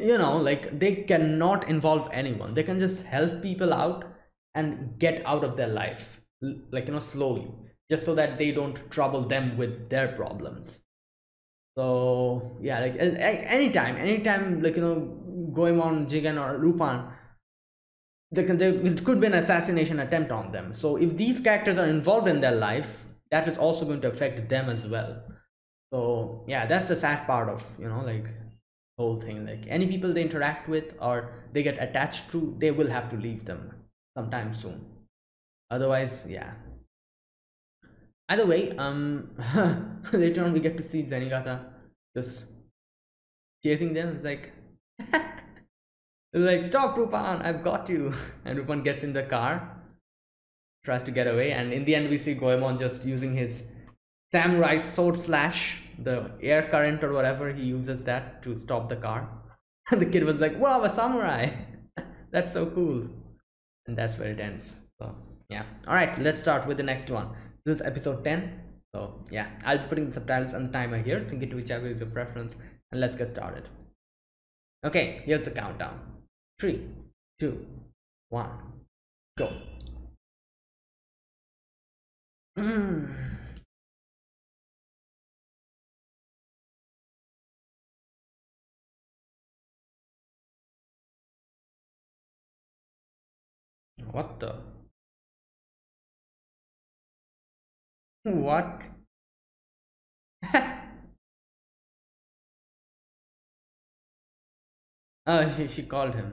you know, like, they cannot involve anyone. They can just help people out and get out of their life, like, you know, slowly, just so that they don't trouble them with their problems. So yeah, like, anytime anytime like, you know, Goemon, Jigen, or Lupin, There, can, there could be an assassination attempt on them. So if these characters are involved in their life, that is also going to affect them as well. So yeah, that's the sad part of, you know, like, whole thing. Like, any people they interact with or they get attached to, they will have to leave them sometime soon. Otherwise, yeah. Either way, um, later on we get to see Zenigata just chasing them. It's like, like, stop, Lupin, I've got you. And Lupin gets in the car, tries to get away, and in the end we see Goemon just using his samurai sword slash, the air current or whatever, he uses that to stop the car. And the kid was like, wow, a samurai, that's so cool. And that's where it ends. So yeah, all right, let's start with the next one. This is episode ten. So yeah, I'll be putting the subtitles on the timer here. Think it to whichever is your preference. and let's get started. Okay, here's the countdown. Three, two, one, go. What the? What? Oh, she, she called him.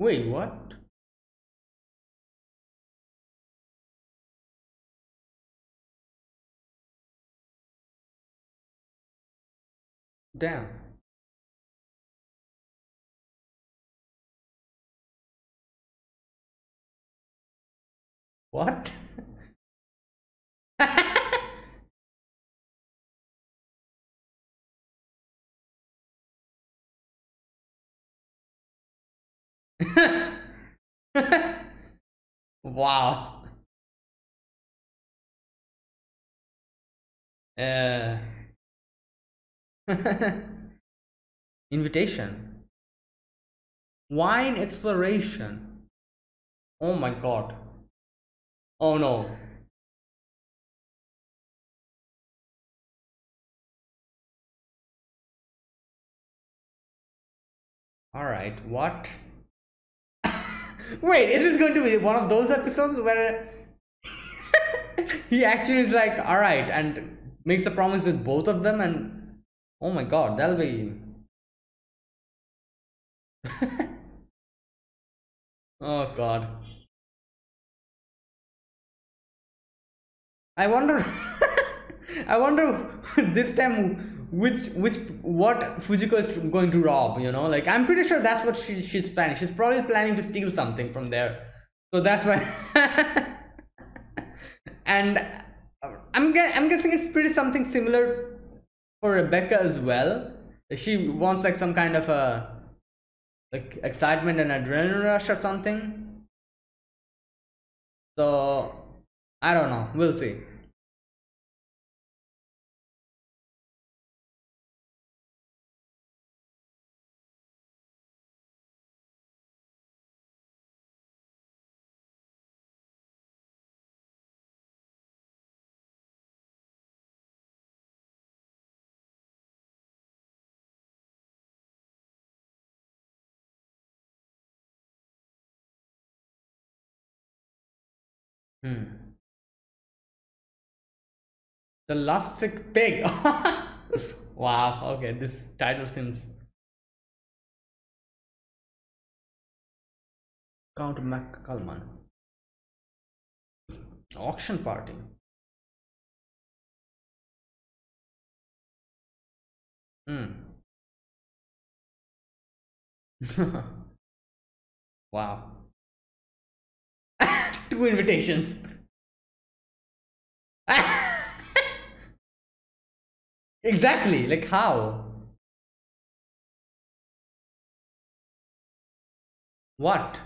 Wait, what? Damn. What? Wow. Uh. Invitation. Wine exploration. Oh my god. Oh no. All right, what? Wait, it is going to be one of those episodes where he actually is like, all right, and makes a promise with both of them, and oh my god, that'll be oh god, I wonder I wonder this time which which what Fujiko is going to rob, you know, like I'm pretty sure that's what she, she's planning. She's probably planning to steal something from there, so that's why. And I'm, I'm guessing it's pretty something similar for Rebecca as well. She wants like some kind of a like excitement and adrenaline rush or something, so I don't know, we'll see. Hmm. The lovesick pig. Wow, okay, this title seems. Count McCallman. Auction party. Hmm. Wow. Two invitations. Exactly, like how? What?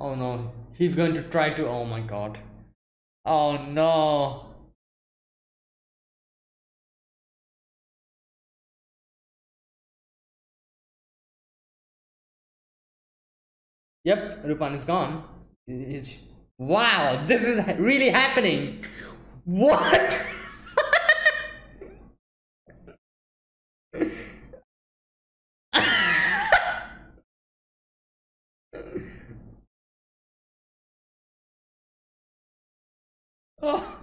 Oh no, he's going to try to, oh my god. Oh no. Yep, Lupin is gone. It's, wow, this is really happening. What? Oh.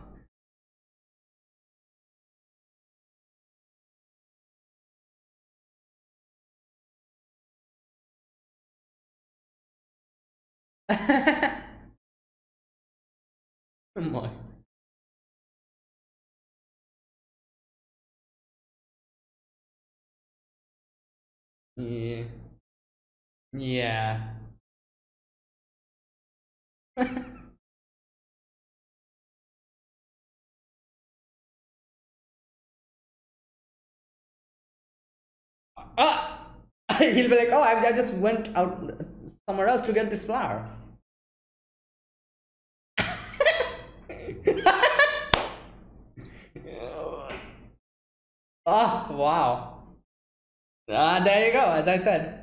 Come on. Yeah. Yeah. Ah. he'll be like, oh, I, I just went out somewhere else to get this flower. Oh, wow. Ah, there you go, as I said.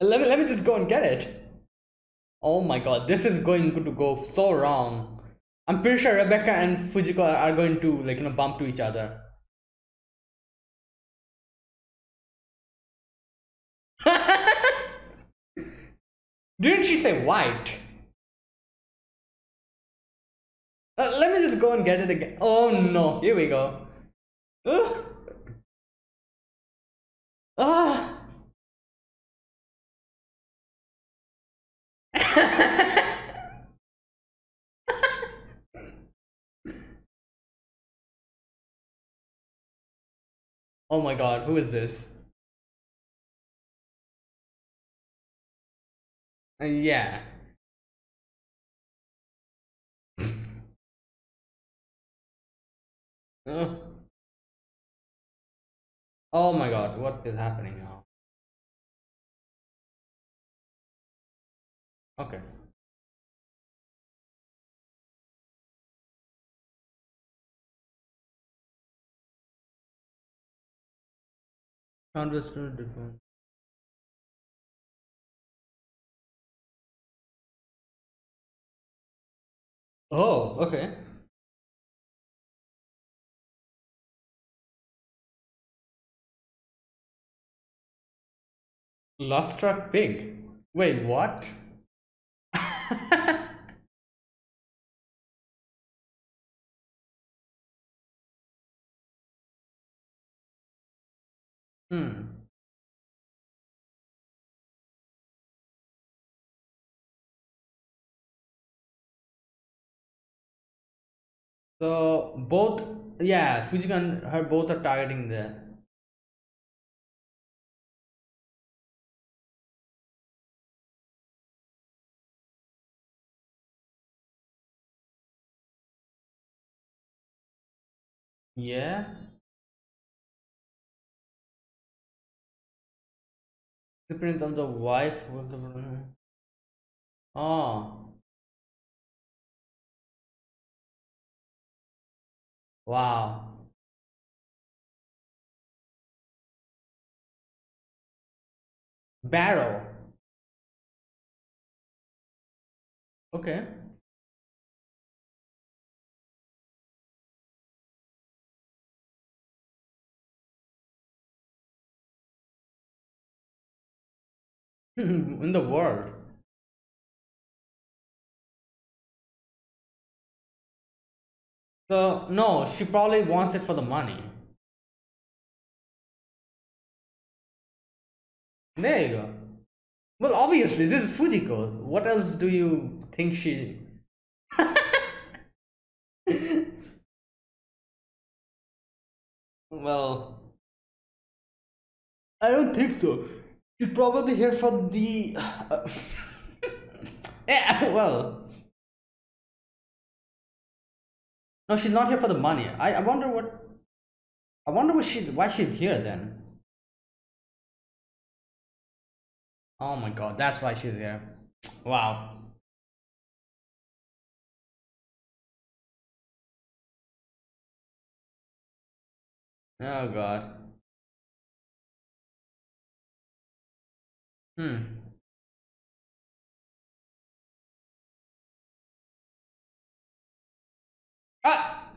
Let me, let me just go and get it. Oh my god, this is going to go so wrong. I'm pretty sure Rebecca and Fujiko are going to, like, you know, bump to each other. Didn't she say white? Uh, let me just go and get it again. Oh no, here we go. Ah. Oh. Oh my god, who is this? Uh, yeah. Uh. Oh my god, what is happening now? Okay. Understood different. Oh, okay. Lost truck pig. Wait, what? Hmm. So both, yeah, Fujiko and her both are targeting there. Yeah. The prince of the wife was the oh. Wow. Barrel. Okay. In the world. So no, she probably wants it for the money. There you go. Well, obviously this is Fujiko. What else do you think she well, I don't think so. She's probably here for the uh, yeah, well, no, she's not here for the money. I, I wonder what I wonder what she's why she's here then. Oh my god, that's why she's here. Wow. Oh god. Hmm. Ah!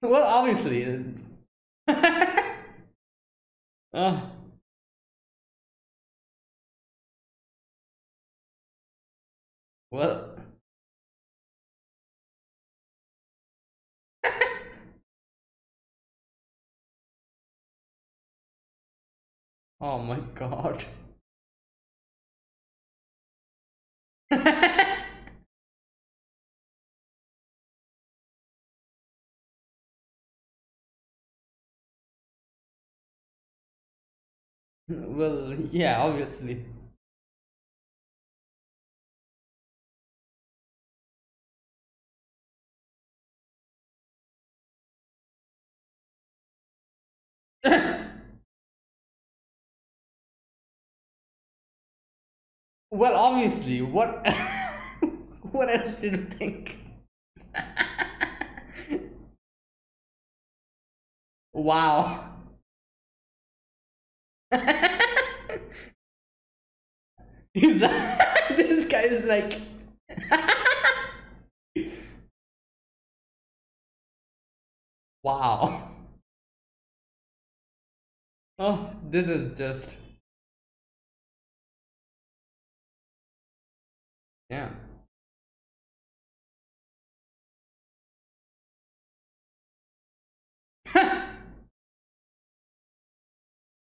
Well, obviously. uh. Well. Oh my god. Well, yeah, obviously. Well, obviously, what what else did you think? Wow. He's like, this guy is like wow. Oh, this is just yeah.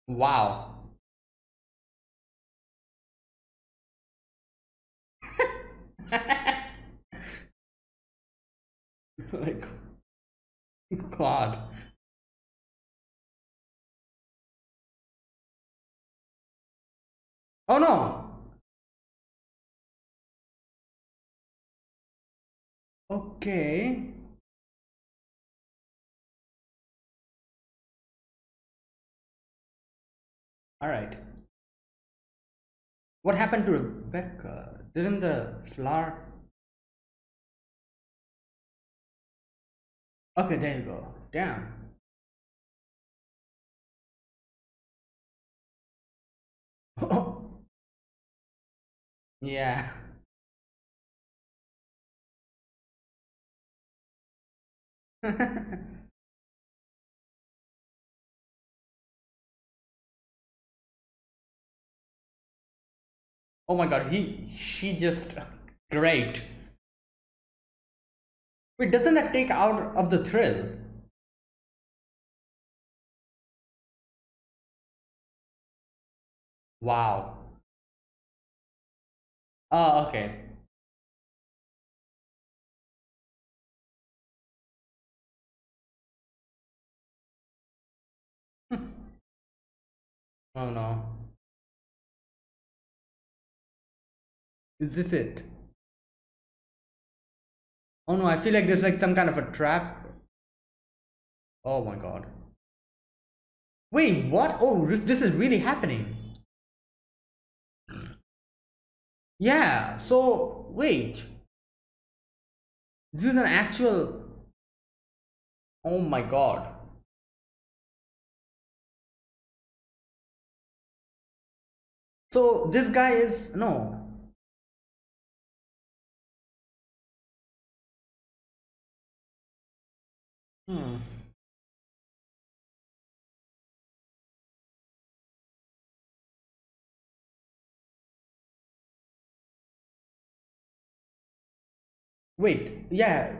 Wow. Like, God. Oh no. Okay. All right. What happened to Rebecca? Didn't the flower? Okay, there you go. Damn. Oh. Yeah. Oh my God, he she just great. Wait, doesn't that take out of the thrill? Wow. Oh, okay. Oh no. Is this it? Oh no, I feel like there's like some kind of a trap. Oh my God. Wait, what? Oh, this, this is really happening. Yeah, so wait. This is an actual. Oh my God. So this guy is no. Hmm. Wait, yeah.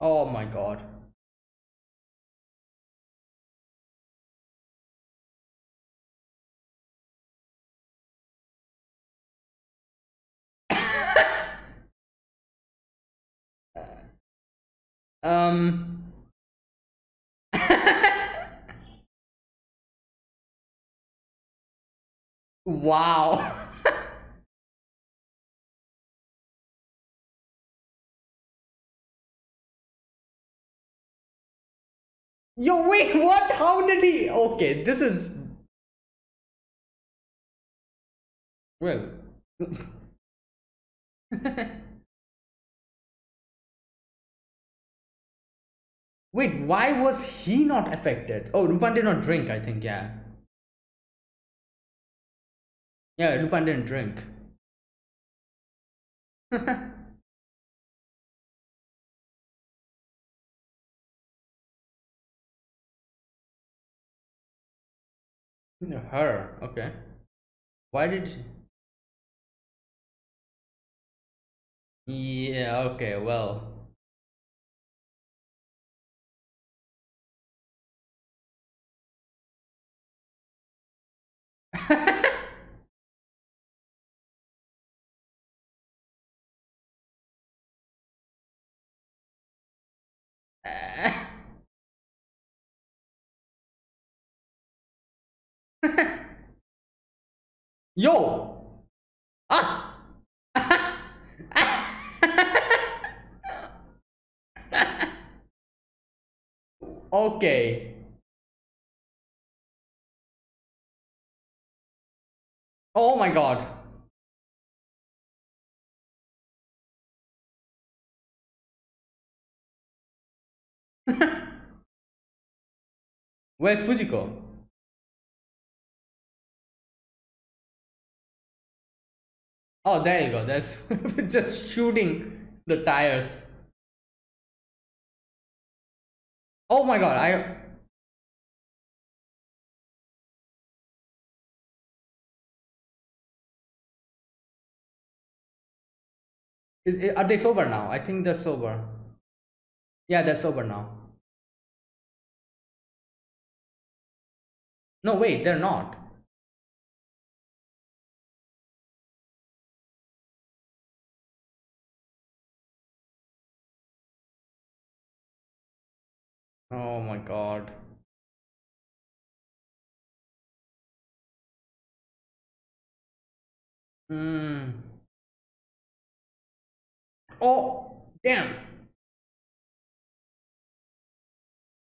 Oh my God. Um. Wow. Yo, wait, what? How did he? Okay, this is well. Wait, why was he not affected? Oh, Lupin did not drink, I think, yeah. Yeah, Lupin didn't drink. Her, okay. Why did she? Yeah, okay, well. Yo, ah, okay. Oh my god. Where's Fujiko? Oh, there you go. That's just shooting the tires. Oh my god, I... Is, are they sober now? I think they're sober. Yeah, they're sober now. No, wait, they're not. Oh my god. Hmm. Oh, damn.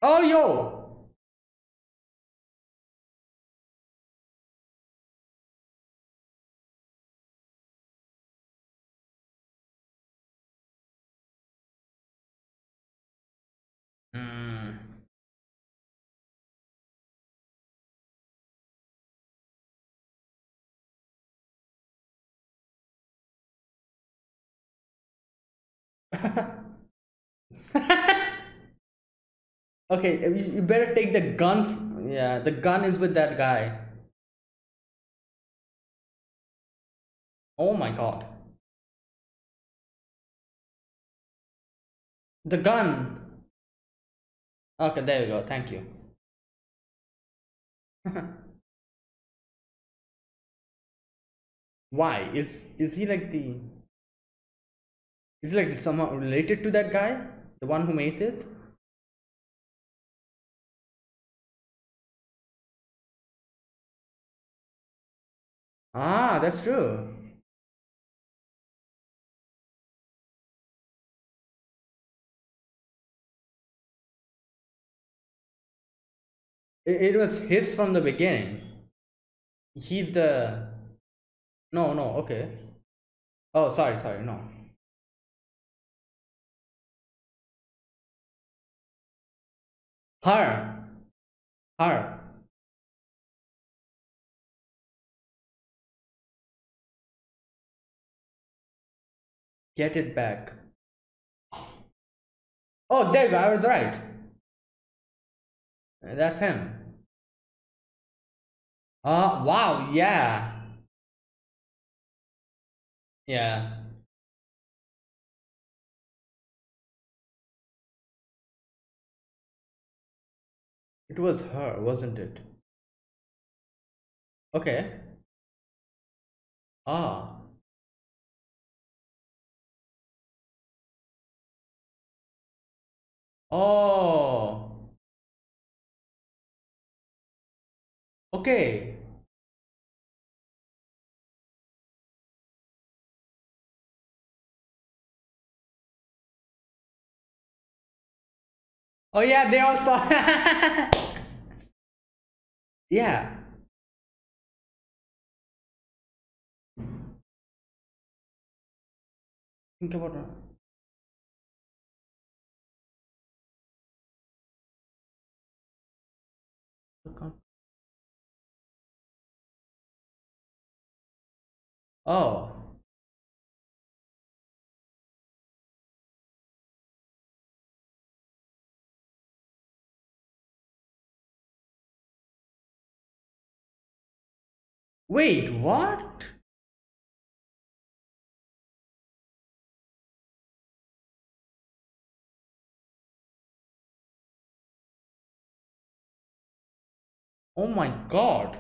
Oh, yo. Mm. Okay, you better take the gun. Yeah, the gun is with that guy. Oh my god. The gun. Okay, there you go. Thank you. Why? Is is he like the... Is he like somehow related to that guy? The one who made this? Ah, that's true. It was his from the beginning. He's the... No, no, okay. Oh, sorry, sorry, no. Her. Her. Get it back. Oh, there you go, I was right. That's him. Ah, uh, wow, yeah. Yeah. It was her, wasn't it? Okay. Ah. Oh. Okay. Oh yeah, they all saw. Yeah. Think about it. Okay. Oh. Wait, what? Oh my God.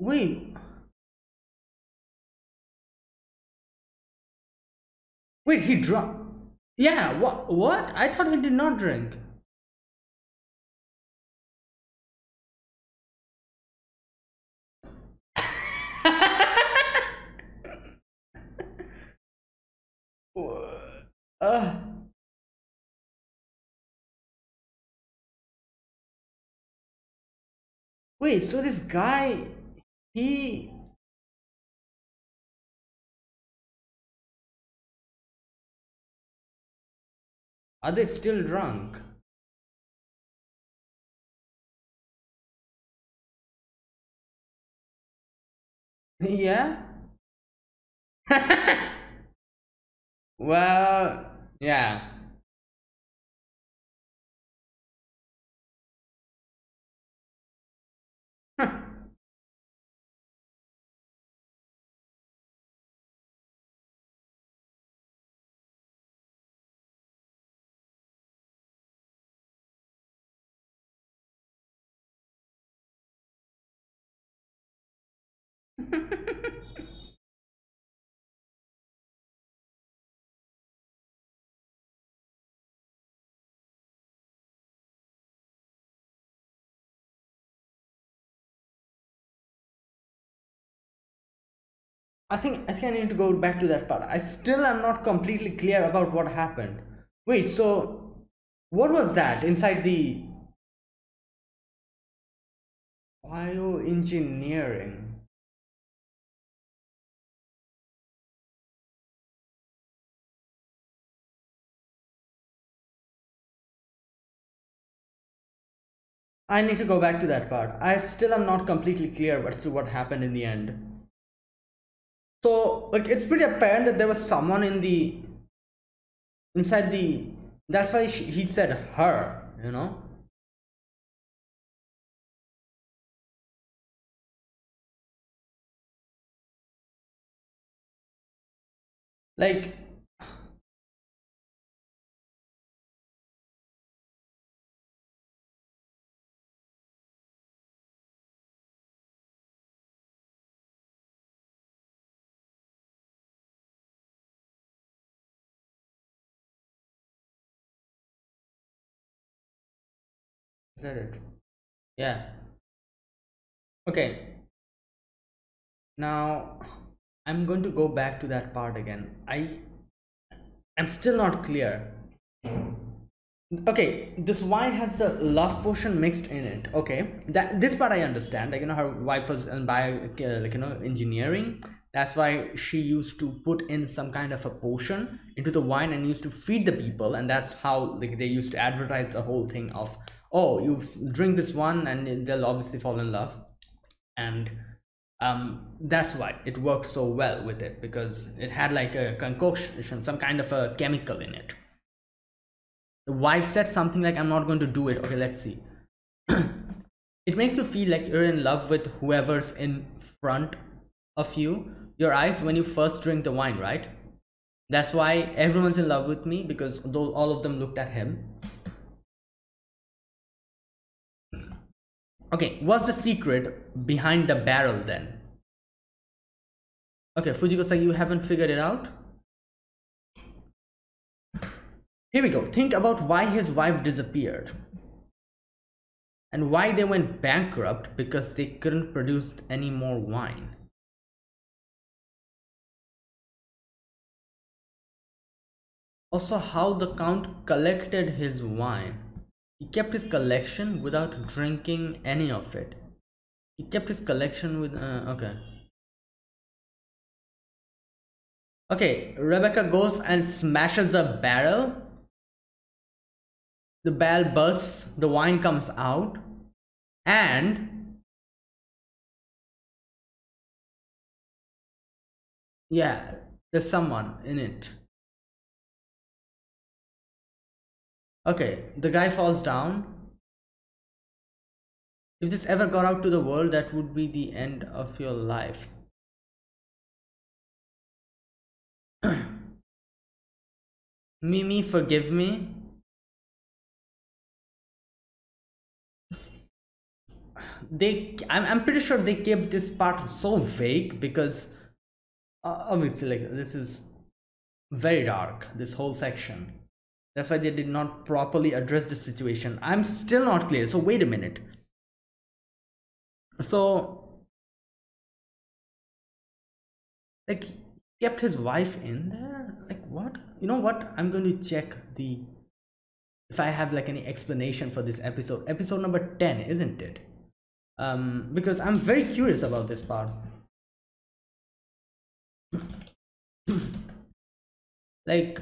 Wait. Wait, he drank. Yeah, what? What? I thought he did not drink. uh. Wait, so this guy, he... Are they still drunk? Yeah? Well, yeah. I think I think I need to go back to that part. I still am not completely clear about what happened. Wait, so what was that inside the bioengineering? I need to go back to that part. I still am not completely clear as to what happened in the end. So, like, it's pretty apparent that there was someone in the... Inside the... That's why she, he said her, you know? Like... Is that it? Yeah. Okay. Now I'm going to go back to that part again. I I'm still not clear. Okay, this wine has the love potion mixed in it. Okay, that this part I understand. Like, you know, her wife was in bio, like, you know, engineering. That's why she used to put in some kind of a potion into the wine and used to feed the people, and that's how, like, they used to advertise the whole thing of, oh, you drink this one and they'll obviously fall in love. And um, that's why it worked so well with it, because it had like a concoction, some kind of a chemical in it. The wife said something like, I'm not going to do it. Okay, let's see. It makes you feel like you're in love with whoever's in front of you. Your eyes when you first drink the wine, right? That's why everyone's in love with me, because though all of them looked at him. Okay, what's the secret behind the barrel then? Okay, Fujiko-san, you haven't figured it out? Here we go. Think about why his wife disappeared. And why they went bankrupt, because they couldn't produce any more wine. Also, how the Count collected his wine. He kept his collection without drinking any of it. He kept his collection with... Uh, okay. Okay, Rebecca goes and smashes the barrel. The barrel bursts, the wine comes out. And... Yeah, there's someone in it. Okay, the guy falls down. If this ever got out to the world, that would be the end of your life. Mimi, forgive me. They, I'm, I'm pretty sure they kept this part so vague because uh, obviously, like, this is very dark, this whole section. That's why they did not properly address the situation. I'm still not clear. So wait a minute. So, like, he kept his wife in there. Like, what? You know what? I'm going to check the, if I have like any explanation for this episode. Episode number ten, isn't it? um, because I'm very curious about this part. Like,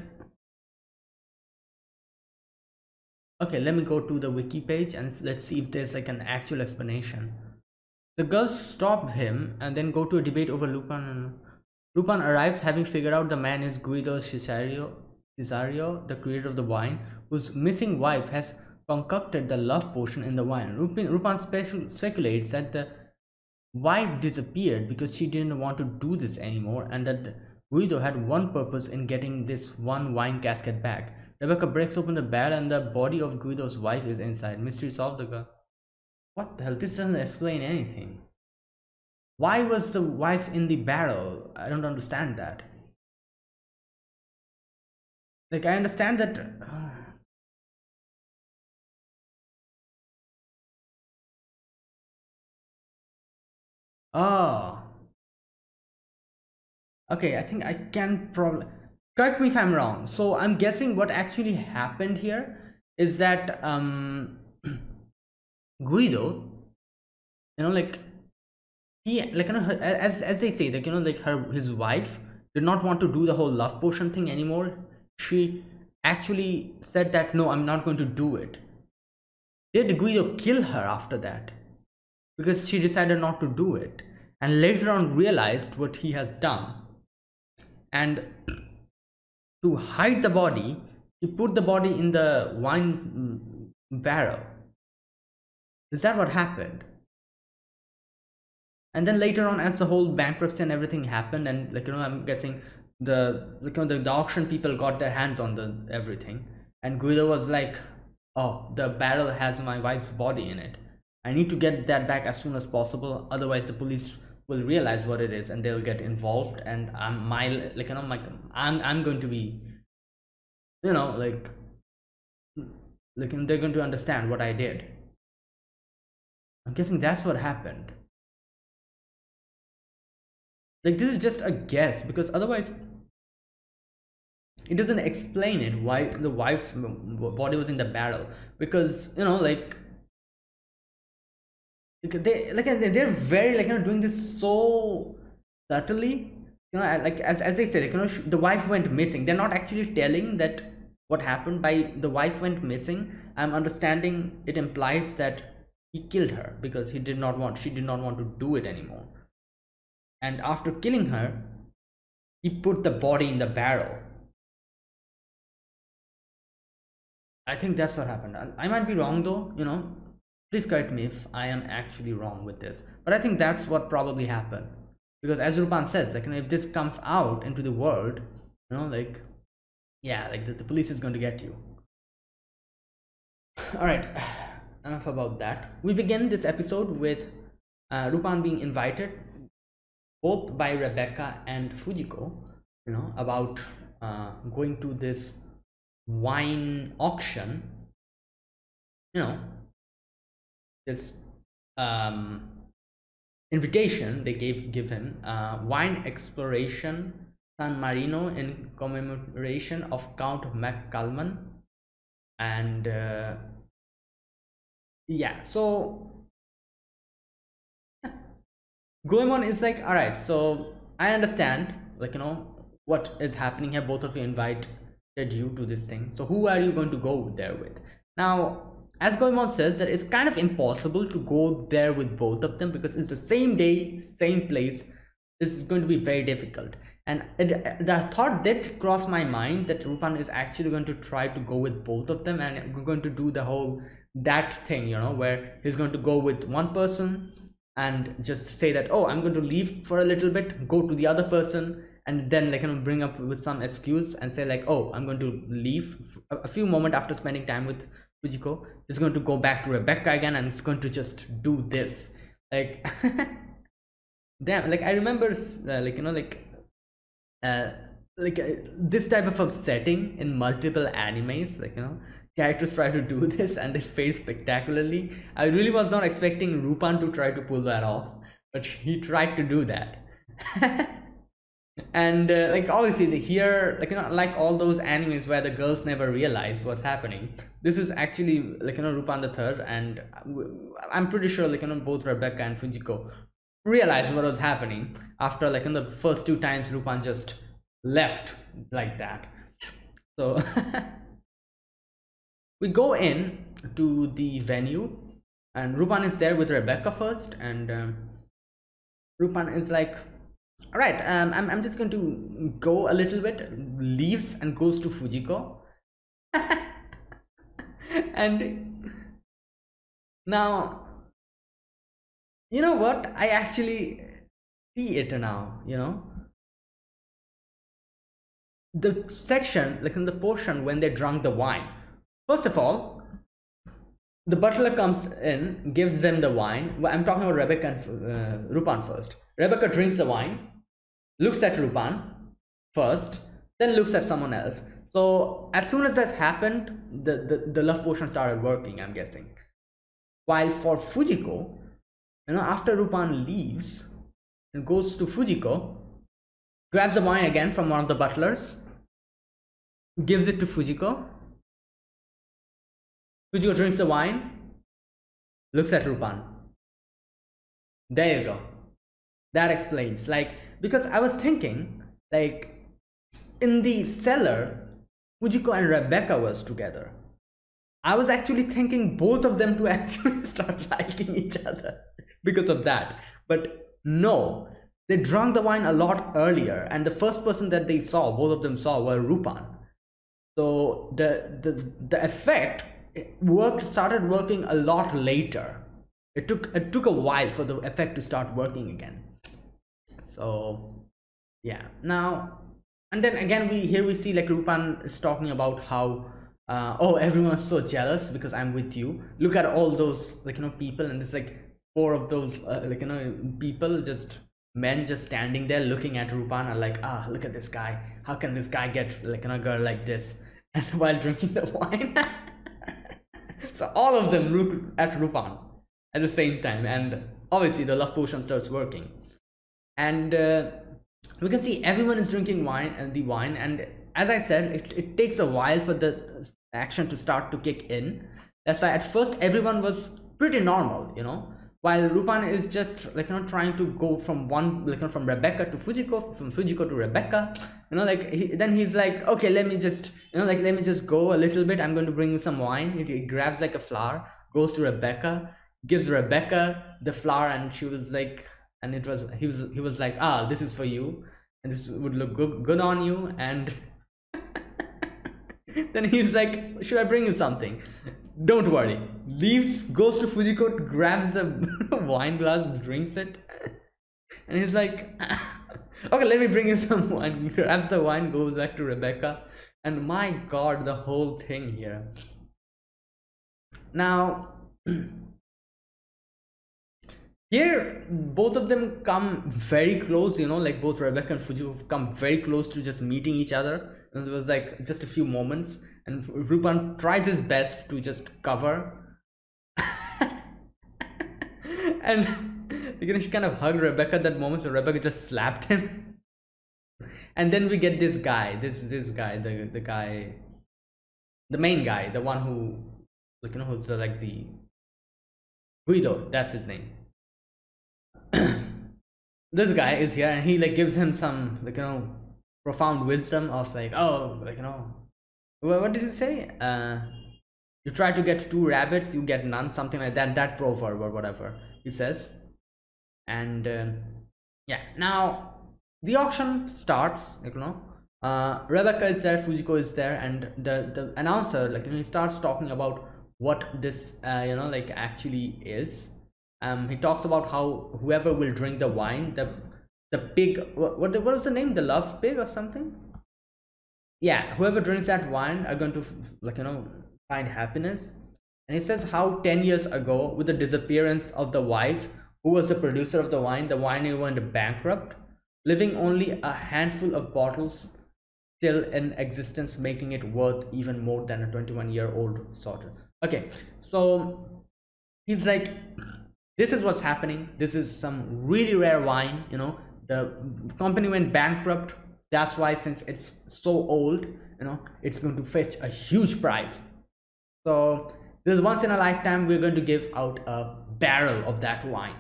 okay, let me go to the wiki page and let's see if there's like an actual explanation. The girls stop him and then go to a debate over Lupin. Lupin arrives, having figured out the man is Guido Cesario, Cesario, the creator of the wine, whose missing wife has concocted the love potion in the wine. Lupin, Lupin spe speculates that the wife disappeared because she didn't want to do this anymore, and that Guido had one purpose in getting this one wine casket back. Rebecca breaks open the barrel and the body of Guido's wife is inside. Mystery solved. The girl. What the hell? This doesn't explain anything. Why was the wife in the barrel? I don't understand that. Like, I understand that. Uh, oh. Okay, I think I can probably. Correct me if I'm wrong. So I'm guessing what actually happened here is that um. Guido, you know, like he, like, you know, her, as as they say, like, you know, like her his wife did not want to do the whole love potion thing anymore. She actually said that no, I'm not going to do it. Did Guido kill her after that? Because she decided not to do it, and later on realized what he has done. And to hide the body, he put the body in the wine barrel. Is that what happened? And then later on, as the whole bankruptcy and everything happened, and like, you know, I'm guessing the like, you know, the, the auction people got their hands on the everything, and Guido was like, oh, the barrel has my wife's body in it. I need to get that back as soon as possible, otherwise the police will realize what it is and they'll get involved, and I'm my like you know my I'm I'm going to be you know like like you know, they're going to understand what I did. I'm guessing that's what happened. Like, this is just a guess, because otherwise it doesn't explain it why the wife's body was in the barrel, because you know like they like they're very like you know doing this so subtly, you know, like as as they said, like, you know the wife went missing. They're not actually telling that what happened by the wife went missing. I'm understanding it implies that he killed her because he did not want she did not want to do it anymore, and after killing her he put the body in the barrel. I think that's what happened. I might be wrong though, you know please correct me if I am actually wrong with this, but I think that's what probably happened, because as Lupin says, like, you know, if this comes out into the world, you know like yeah like the, the police is going to get you. All right, enough about that. We begin this episode with uh, Lupin being invited both by Rebecca and Fujiko, you know about uh, going to this wine auction, you know this um, invitation they gave give him, uh, wine exploration San Marino in commemoration of Count MacCalman. And uh, yeah, so Goemon is like, all right, so I understand, like, you know, what is happening here. Both of you invited you to this thing. So who are you going to go there with? Now, as Goemon says, that it's kind of impossible to go there with both of them because it's the same day, same place. This is going to be very difficult. And it, the thought did cross my mind that Lupin is actually going to try to go with both of them, and we're going to do the whole that thing, you know where he's going to go with one person and just say that, oh, I'm going to leave for a little bit, go to the other person, and then like you know bring up with some excuse and say like, oh, I'm going to leave a few moments after spending time with Fujiko. He's going to go back to Rebecca again and it's going to just do this, like damn. Like, I remember uh, like you know like uh like uh, this type of a setting in multiple animes, like you know characters try to do this and they fail spectacularly. I really was not expecting Lupin to try to pull that off, but he tried to do that. And uh, like obviously the here, like, you know, like all those animes where the girls never realize what's happening, this is actually, like, you know, Lupin the Third, and I'm pretty sure, like, you know, both Rebecca and Fujiko realized what was happening after, like, in the first two times Lupin just left like that. So we go in to the venue, and Lupin is there with Rebecca first, and um, Lupin is like, all right, um, I'm, I'm just going to go a little bit, leaves and goes to Fujiko. And now, you know what? I actually see it now, you know? The section, like in the portion when they drank the wine. First of all, the butler comes in, gives them the wine. I'm talking about Rebecca and uh, Lupin first. Rebecca drinks the wine, looks at Lupin first, then looks at someone else. So as soon as that's happened, the, the, the love potion started working, I'm guessing. While for Fujiko, you know, after Lupin leaves and goes to Fujiko, grabs the wine again from one of the butlers, gives it to Fujiko. Fujiko drinks the wine, looks at Lupin. There you go. That explains, like, because I was thinking, like, in the cellar, Fujiko and Rebecca was together. I was actually thinking both of them to actually start liking each other because of that. But no, they drank the wine a lot earlier, and the first person that they saw, both of them saw, were Lupin. So the the the effect worked started working a lot later. It took it took a while for the effect to start working again. So yeah, now and then again we here we see, like, Lupin is talking about how uh, oh, everyone's so jealous because I'm with you. Look at all those, like, you know, people, and there's like four of those uh, like, you know, people, just men just standing there looking at Lupin and like, ah, look at this guy. How can this guy get, like, you know, a girl like this? And while drinking the wine. So all of them look at Lupin at the same time, and obviously the love potion starts working. And uh, we can see everyone is drinking wine and the wine, and as I said, it, it takes a while for the action to start to kick in. That's why at first everyone was pretty normal, you know, while Lupin is just, like, you know, trying to go from one, like, you know, from Rebecca to Fujiko, from Fujiko to Rebecca, you know, like he, then he's like, okay, let me just, you know, like, let me just go a little bit, I'm going to bring you some wine. He grabs like a flower, goes to Rebecca, gives Rebecca the flower, and she was like, and it was he was he was like, ah, this is for you, and this would look good, good on you. And then he's like, should I bring you something? Don't worry. Leaves, goes to Fujiko, grabs the wine glass, drinks it, and he's like, okay, let me bring you some wine. Grabs the wine, goes back to Rebecca, and my God, the whole thing here. Now. Here, both of them come very close, you know, like both Rebecca and Fujiko have come very close to just meeting each other. And there was like just a few moments, and Lupin tries his best to just cover. And, you know, she kind of hugged Rebecca at that moment, so Rebecca just slapped him. And then we get this guy, this this guy, the, the guy, the main guy, the one who, like, you know, who's like the Guido, that's his name. This guy is here, and he, like, gives him some, like, you know, profound wisdom of like, oh, like, you know, what, what did he say? Uh, you try to get two rabbits, you get none, something like that, that proverb or whatever he says. And uh, yeah, now the auction starts, like, you know, uh, Rebecca is there, Fujiko is there, and the, the announcer, like, you know, he starts talking about what this, uh, you know, like, actually is. Um, he talks about how whoever will drink the wine, the the pig, what, what was the name, the love pig or something? Yeah, whoever drinks that wine are going to, like, you know, find happiness. And he says how ten years ago, with the disappearance of the wife, who was the producer of the wine, the winery went bankrupt, leaving only a handful of bottles still in existence, making it worth even more than a twenty-one year old sorter. Okay, so he's like, this is what's happening. This is some really rare wine, you know, the company went bankrupt. That's why, since it's so old, you know, it's going to fetch a huge price. So this is once in a lifetime. We're going to give out a barrel of that wine.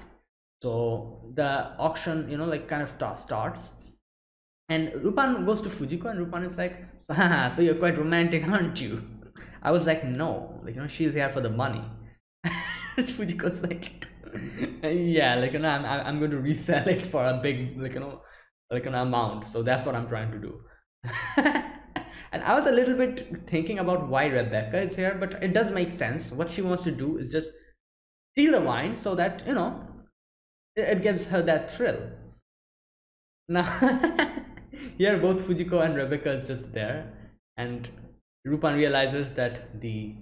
So the auction, you know, like kind of starts, and Lupin goes to Fujiko, and Lupin is like, so you're quite romantic, aren't you? I was like, no, like, you know, she's here for the money. Fujiko's like, yeah, like, you know, I'm, I'm going to resell it for a big, like, you know, like an amount. So that's what I'm trying to do. And I was a little bit thinking about why Rebecca is here, but it does make sense. What she wants to do is just steal the wine so that, you know, it gives her that thrill. Now, here both Fujiko and Rebecca is just there, and Lupin realizes that the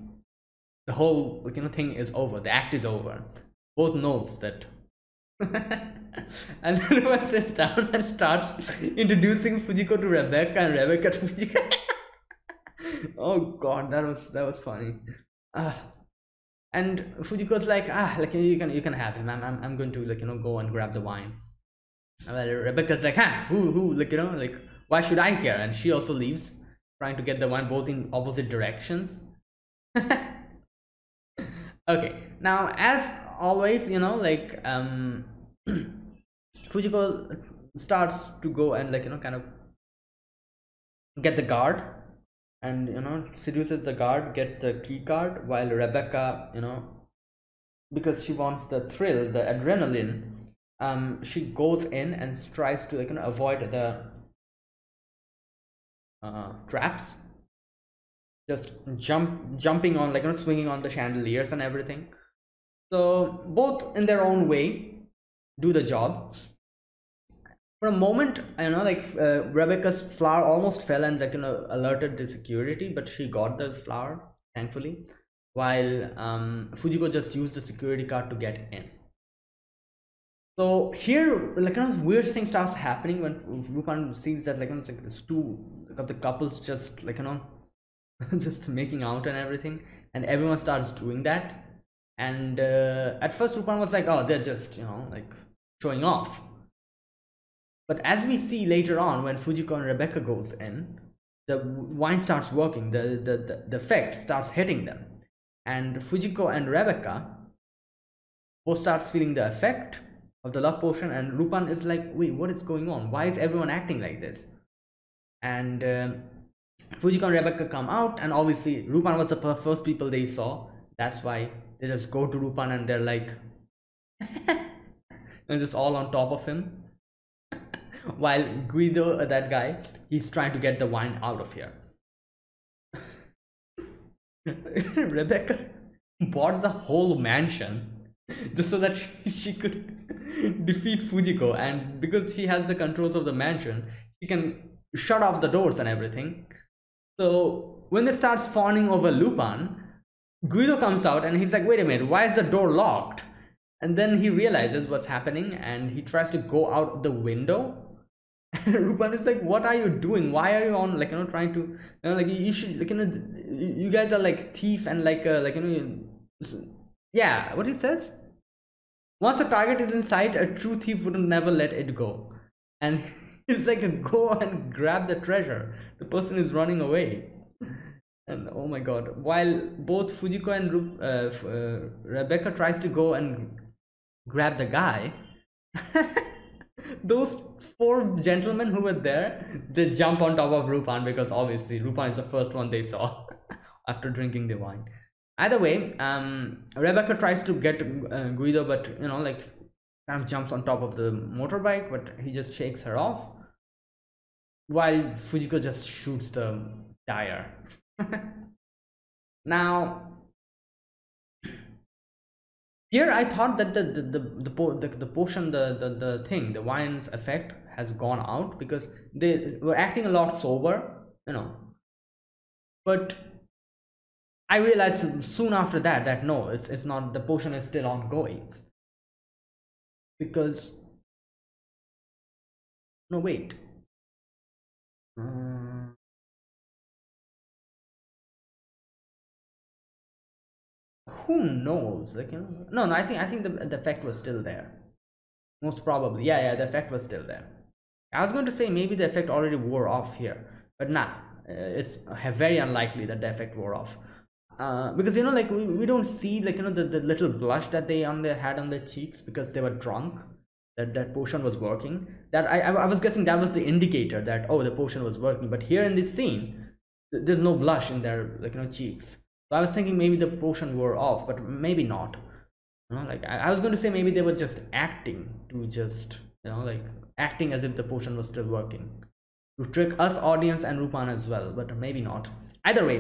the whole, you know, thing is over. The act is over. Both knows that. And then Lupin sits down and starts introducing Fujiko to Rebecca and Rebecca to Fujiko. Oh God, that was that was funny. Uh, and Fujiko's like, ah, like, you can you can have him. I'm I'm I'm going to, like, you know, go and grab the wine. Well, Rebecca's like, huh, who who like, you know, like, why should I care? And she also leaves, trying to get the wine, both in opposite directions. Okay, now as always, you know, like, um, Fujiko starts to go and, like, you know, kind of get the guard, and, you know, seduces the guard, gets the key card, while Rebecca, you know, because she wants the thrill, the adrenaline, um, she goes in and tries to, like, you know, avoid the uh, traps, just jump, jumping on, like, you know, swinging on the chandeliers and everything. So both in their own way do the job. For a moment, you know, like, uh, Rebecca's flower almost fell and, like, you know, alerted the security, but she got the flower, thankfully, while um, Fujiko just used the security card to get in. So here, like, you know, weird thing starts happening when Lupin sees that, like, you know, it's like this two of the couples just, like, you know, just making out and everything, and everyone starts doing that. And uh, at first Lupin was like, oh, they're just, you know, like, showing off. But as we see later on, when Fujiko and Rebecca goes in, the wine starts working, the, the, the, the effect starts hitting them. And Fujiko and Rebecca both starts feeling the effect of the love potion, and Lupin is like, wait, what is going on? Why is everyone acting like this? And uh, Fujiko and Rebecca come out, and obviously Lupin was the first people they saw. That's why they just go to Lupin and they're like, and just all on top of him. While Guido, that guy, he's trying to get the wine out of here. Rebecca bought the whole mansion just so that she, she could defeat Fujiko, and because she has the controls of the mansion, she can shut off the doors and everything. So when they start fawning over Lupin, Guido comes out and he's like, wait a minute, why is the door locked? And then he realizes what's happening, and he tries to go out the window. Lupin is like, what are you doing? Why are you on, like, you know, trying to, you know, like, you should, like, you know, you guys are like thief and like, uh, like, you know, yeah, what he says? Once a target is in sight, a true thief would never let it go. And he's like, go and grab the treasure. The person is running away. And oh my God, while both Fujiko and uh, uh, Rebecca tries to go and grab the guy, those four gentlemen who were there, they jump on top of Lupin, because obviously Lupin is the first one they saw after drinking the wine. Either way, um, Rebecca tries to get uh, Guido, but, you know, like, kind of jumps on top of the motorbike, but he just shakes her off, while Fujiko just shoots the tire. Now, here I thought that the the the the, the, the potion, the, the the thing, the wine's effect has gone out, because they were acting a lot sober, you know. But I realized soon after that that no, it's it's not. The potion is still ongoing. Because no, wait. Um, Who knows? Like, you know, no, no. I think I think the the effect was still there, most probably. Yeah, yeah. The effect was still there. I was going to say maybe the effect already wore off here, but nah, it's very unlikely that the effect wore off. Uh, because, you know, like, we, we don't see, like, you know, the, the little blush that they on their, had on their cheeks because they were drunk. That, that potion was working. That I, I was guessing that was the indicator that, oh, the potion was working. But here in this scene, th there's no blush in their, like, you know, cheeks. So I was thinking maybe the potion wore off, but maybe not. You know, like, I, I was going to say maybe they were just acting to just, you know, like, acting as if the potion was still working. To trick us, audience, and Lupin as well, but maybe not. Either way,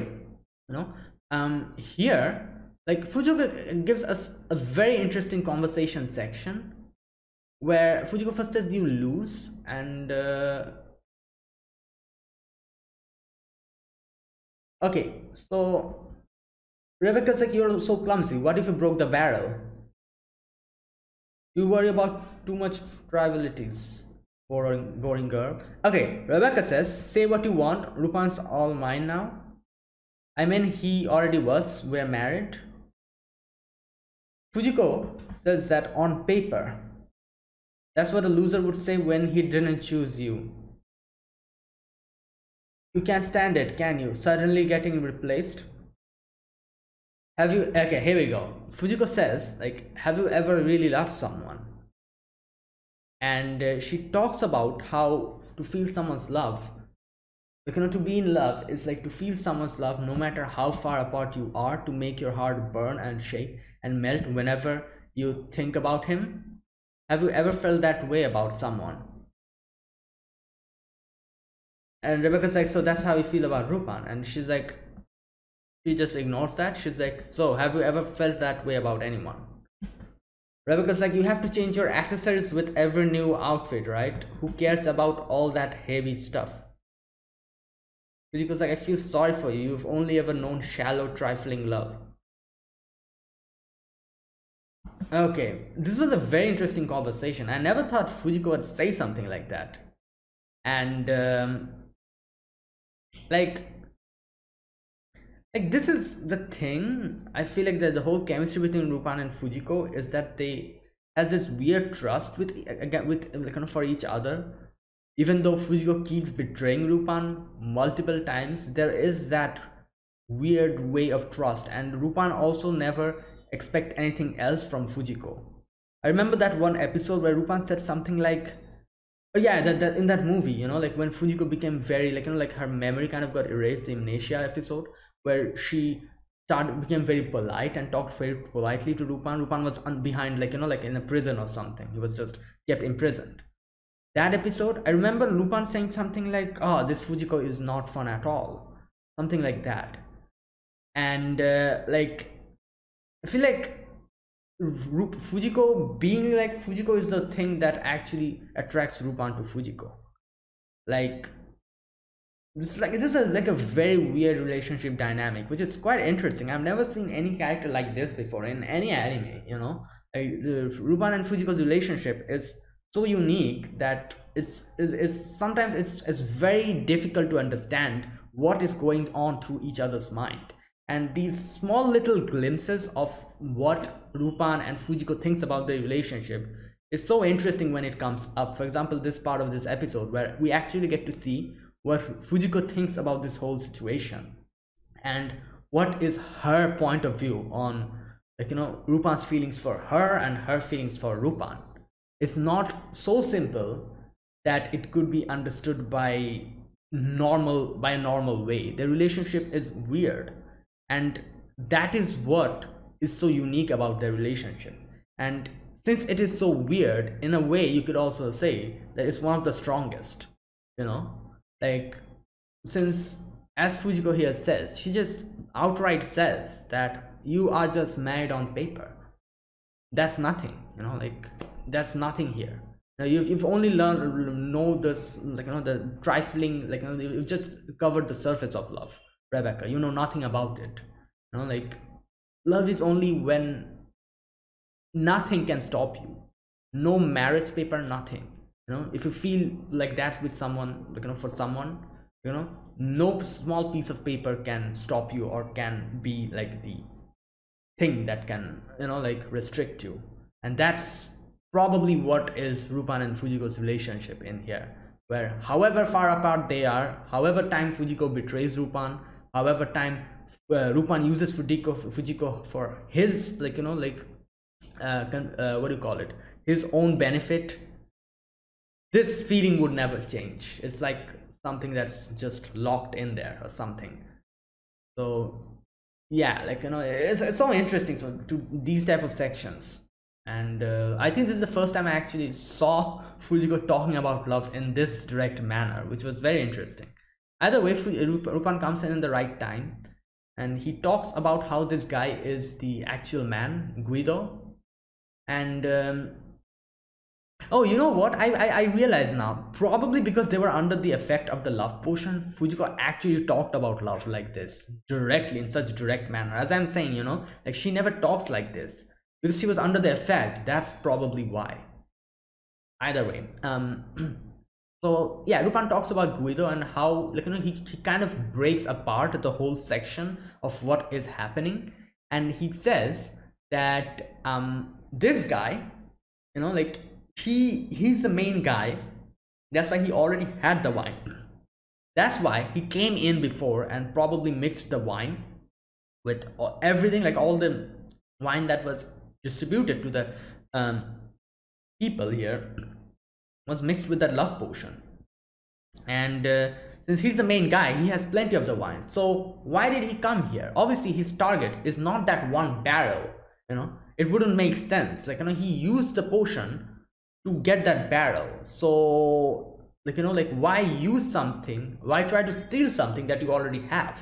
you know. Um here, like, Fujiko gives us a very interesting conversation section where Fujiko first says you lose, and uh, okay, so Rebecca's like, you're so clumsy, what if you broke the barrel? You worry about too much trivialities, boring, boring girl. Okay, Rebecca says, say what you want, Lupin's all mine now. I mean, he already was, we're married. Fujiko says that on paper. That's what a loser would say when he didn't choose you. You can't stand it, can you? Suddenly getting replaced. Have you, okay, here we go. Fujiko says, like, have you ever really loved someone? And uh, she talks about how to feel someone's love. Like, you know, to be in love is like to feel someone's love no matter how far apart you are, to make your heart burn and shake and melt whenever you think about him. Have you ever felt that way about someone? And Rebecca's like, so that's how you feel about Lupin. And she's like, she just ignores that. She's like, so have you ever felt that way about anyone? Rebecca's like, you have to change your accessories with every new outfit, right? Who cares about all that heavy stuff? Because, like, I feel sorry for you, you've only ever known shallow, trifling love. Okay, this was a very interesting conversation. I never thought Fujiko would say something like that. And um, like like this is the thing. I feel like that the whole chemistry between Lupin and Fujiko is that they has this weird trust with again with like, you know, for each other. Even though Fujiko keeps betraying Lupin multiple times, there is that weird way of trust, and Lupin also never expects anything else from Fujiko. I remember that one episode where Lupin said something like, oh yeah, that, that in that movie, you know, like when Fujiko became very, like, you know, like her memory kind of got erased, the amnesia episode, where she started, became very polite and talked very politely to Lupin. Lupin was un behind, like, you know, like in a prison or something. He was just kept imprisoned. That episode, I remember Lupin saying something like, oh, this Fujiko is not fun at all. Something like that. And uh, like, I feel like Fujiko being like Fujiko is the thing that actually attracts Lupin to Fujiko. Like, this is like, this is like a very weird relationship dynamic, which is quite interesting. I've never seen any character like this before in any anime, you know. Like, the Lupin and Fujiko's relationship is so unique that it's, it's, it's sometimes it's, it's very difficult to understand what is going on through each other's mind, and these small little glimpses of what Lupin and Fujiko thinks about their relationship is so interesting when it comes up. For example, this part of this episode where we actually get to see what Fujiko thinks about this whole situation and what is her point of view on, like, you know, Lupin's feelings for her and her feelings for Lupin. It's not so simple that it could be understood by normal by a normal way. The relationship is weird, and that is what is so unique about their relationship. And since it is so weird, in a way you could also say that it's one of the strongest, you know, like, since, as Fujiko here says, she just outright says that you are just married on paper. That's nothing, you know, like, that's nothing here. Now you've, you've only learned know this, like, you know, the trifling, like, you know, you've just covered the surface of love, Rebecca. You know nothing about it. You know, like, love is only when nothing can stop you. No marriage paper, nothing. You know, if you feel like that with someone, like, you know, for someone, you know, no small piece of paper can stop you or can be like the thing that can, you know, like, restrict you. And that's probably what is Lupin and Fujiko's relationship in here. where however far apart they are, however time Fujiko betrays Lupin, however time uh, Lupin uses Fujiko, Fujiko for his, like, you know, like, uh, uh, what do you call it, his own benefit, this feeling would never change. It's like something that's just locked in there or something. So yeah, like, you know, it's, it's so interesting, so to these type of sections. And uh, I think this is the first time I actually saw Fujiko talking about love in this direct manner, which was very interesting. Either way, Lupin comes in in the right time, and he talks about how this guy is the actual man, Guido. And um, oh, you know what, I, I, I realize now, probably because they were under the effect of the love potion, Fujiko actually talked about love like this, directly, in such direct manner. As I'm saying, you know, like, she never talks like this. Because she was under the effect, that's probably why. Either way, um, so yeah, Lupin talks about Guido and how, like, you know, he, he kind of breaks apart the whole section of what is happening, and he says that um, this guy, you know, like, he he's the main guy. That's why he already had the wine. That's why he came in before and probably mixed the wine with everything, like all the wine that was distributed to the um, people here was mixed with that love potion. And uh, since he's the main guy, he has plenty of the wine. So why did he come here? Obviously his target is not that one barrel, you know, it wouldn't make sense. Like, you know, he used the potion to get that barrel. So, like, you know, like, why use something? Why try to steal something that you already have?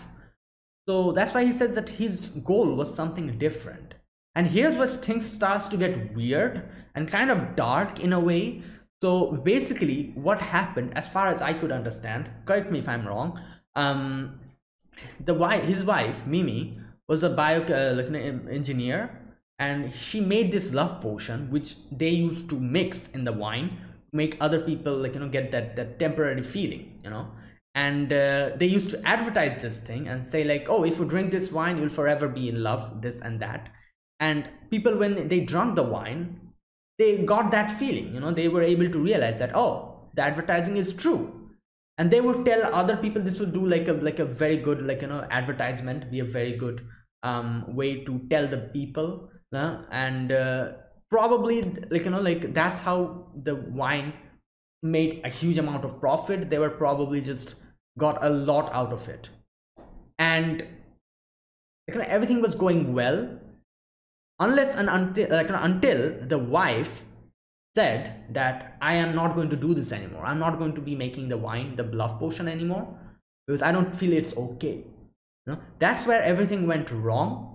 So that's why he says that his goal was something different. And here's where things starts to get weird and kind of dark in a way. So basically what happened, as far as I could understand, correct me if I'm wrong, um, the wife, his wife, Mimi, was a bio uh, like, engineer, and she made this love potion, which they used to mix in the wine, make other people, like, you know, get that, that temporary feeling, you know. And uh, they used to advertise this thing and say like, oh, if you drink this wine, you'll forever be in love, this and that. And people, when they drank the wine, they got that feeling, you know, they were able to realize that, oh, the advertising is true. And they would tell other people, this would do like a, like a very good, like, you know, advertisement, be a very good um, way to tell the people. Uh, and uh, probably, like, you know, like, that's how the wine made a huge amount of profit. They were probably just got a lot out of it, and like, everything was going well, unless and until, like, until the wife said that I am not going to do this anymore, I'm not going to be making the wine, the bluff potion anymore, because I don't feel it's okay, you know. That's where everything went wrong.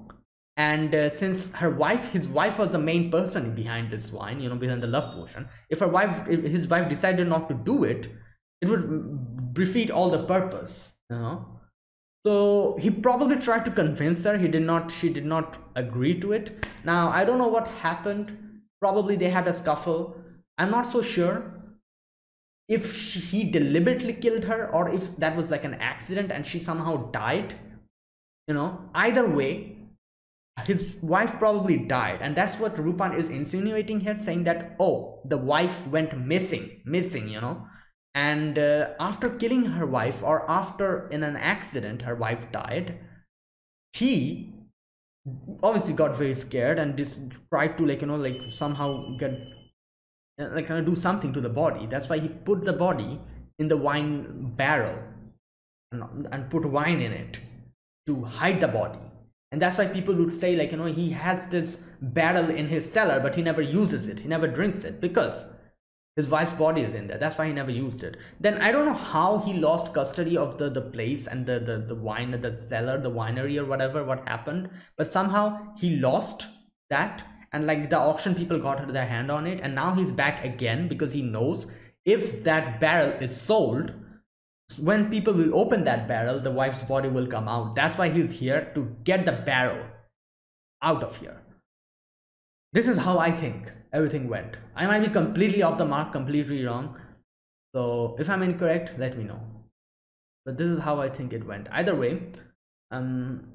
And uh, since her wife his wife was the main person behind this wine, you know, behind the love potion, if her wife if his wife decided not to do it, it would defeat all the purpose, you know. So he probably tried to convince her. He did not, she did not agree to it. Now, I don't know what happened. Probably they had a scuffle. I'm not so sure if she, he deliberately killed her, or if that was like an accident and she somehow died, you know. Either way, his wife probably died, and that's what Lupin is insinuating here, saying that, oh, the wife went missing, missing, you know. And uh, after killing her wife, or after in an accident her wife died, he obviously got very scared and just tried to, like, you know, like, somehow get, like, kind of do something to the body. That's why he put the body in the wine barrel and, and put wine in it to hide the body. And that's why people would say, like, you know, he has this barrel in his cellar, but he never uses it, he never drinks it, because his wife's body is in there. That's why he never used it. Then I don't know how he lost custody of the, the place and the, the, the wine, the cellar, the winery, or whatever, what happened. But somehow he lost that, and like the auction people got their hand on it, and now he's back again, because he knows if that barrel is sold, when people will open that barrel, the wife's body will come out. That's why he's here, to get the barrel out of here. This is how I think everything went. I might be completely off the mark, completely wrong. So if I'm incorrect, let me know. But this is how I think it went. Either way, um,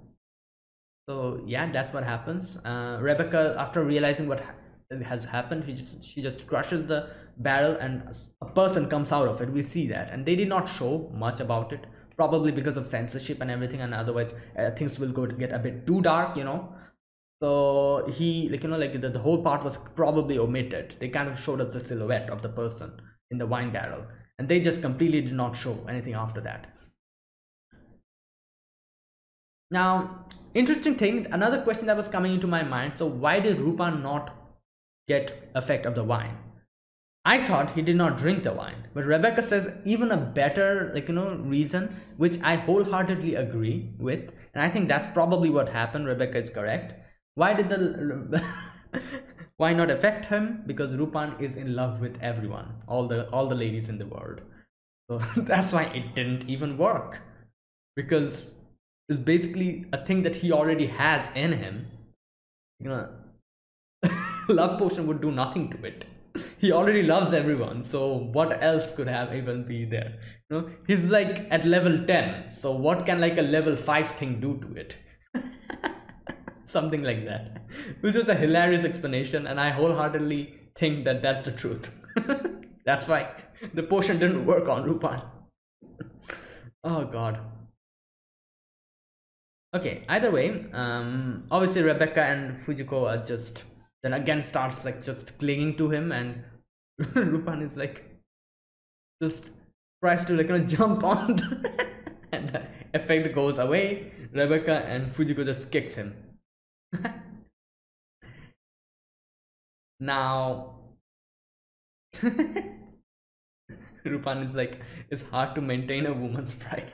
so yeah, that's what happens. Uh, Rebecca, after realizing what ha has happened, she just, she just crushes the barrel and a person comes out of it. We see that, and they did not show much about it, probably because of censorship and everything, and otherwise uh, things will go to get a bit too dark, you know. So he, like, you know, like the, the whole part was probably omitted. They kind of showed us the silhouette of the person in the wine barrel, and they just completely did not show anything after that. Now, interesting thing, another question that was coming into my mind, so why did Lupin not get effect of the wine? I thought he did not drink the wine, but Rebecca says even a better, like, you know, reason, which I wholeheartedly agree with, and I think that's probably what happened. Rebecca is correct. Why did the why not affect him? Because Lupin is in love with everyone, all the all the ladies in the world. So that's why it didn't even work, because it's basically a thing that he already has in him. You know, love potion would do nothing to it. He already loves everyone, so what else could have even be there? You know, he's like at level ten, so what can like a level five thing do to it? Something like that, which was a hilarious explanation, and I wholeheartedly think that that's the truth. That's why the potion didn't work on Lupin. Oh god. Okay, either way, um, obviously Rebecca and Fujiko are just then again starts like just clinging to him, and Lupin is like just tries to like kind of jump on the, and the effect goes away. Rebecca and Fujiko just kicks him. Now Lupin is like, it's hard to maintain a woman's pride.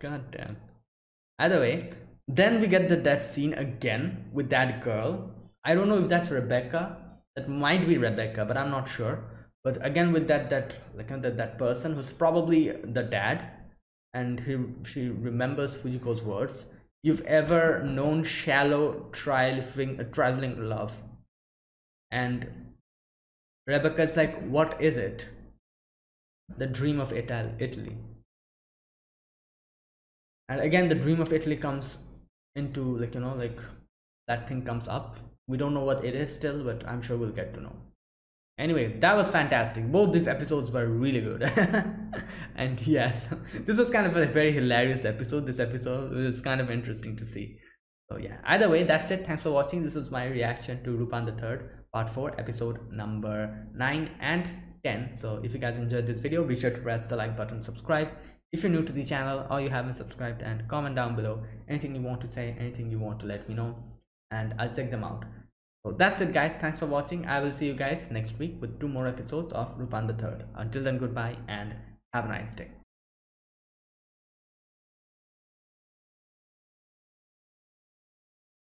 God damn. Either way, then we get the death scene again with that girl. I don't know if that's Rebecca. That might be Rebecca, but I'm not sure. But again with that that like that, that person who's probably the dad, and he she remembers Fujiko's words. You've ever known shallow, trifling, uh, traveling love. And Rebecca's like, what is it? The dream of Ital Italy. And again, the dream of Italy comes into, like, you know, like that thing comes up. We don't know what it is still, but I'm sure we'll get to know. Anyways, that was fantastic. Both these episodes were really good. And yes, this was kind of a very hilarious episode. This episode was kind of interesting to see. So yeah, either way, that's it. Thanks for watching. This was my reaction to Lupin the Third, Part four, episode number nine and ten. So if you guys enjoyed this video, be sure to press the like button, subscribe if you're new to the channel or you haven't subscribed, and comment down below anything you want to say, anything you want to let me know, and I'll check them out. So that's it guys, thanks for watching. I will see you guys next week with two more episodes of Lupin the Third. Until then, goodbye and have a nice day.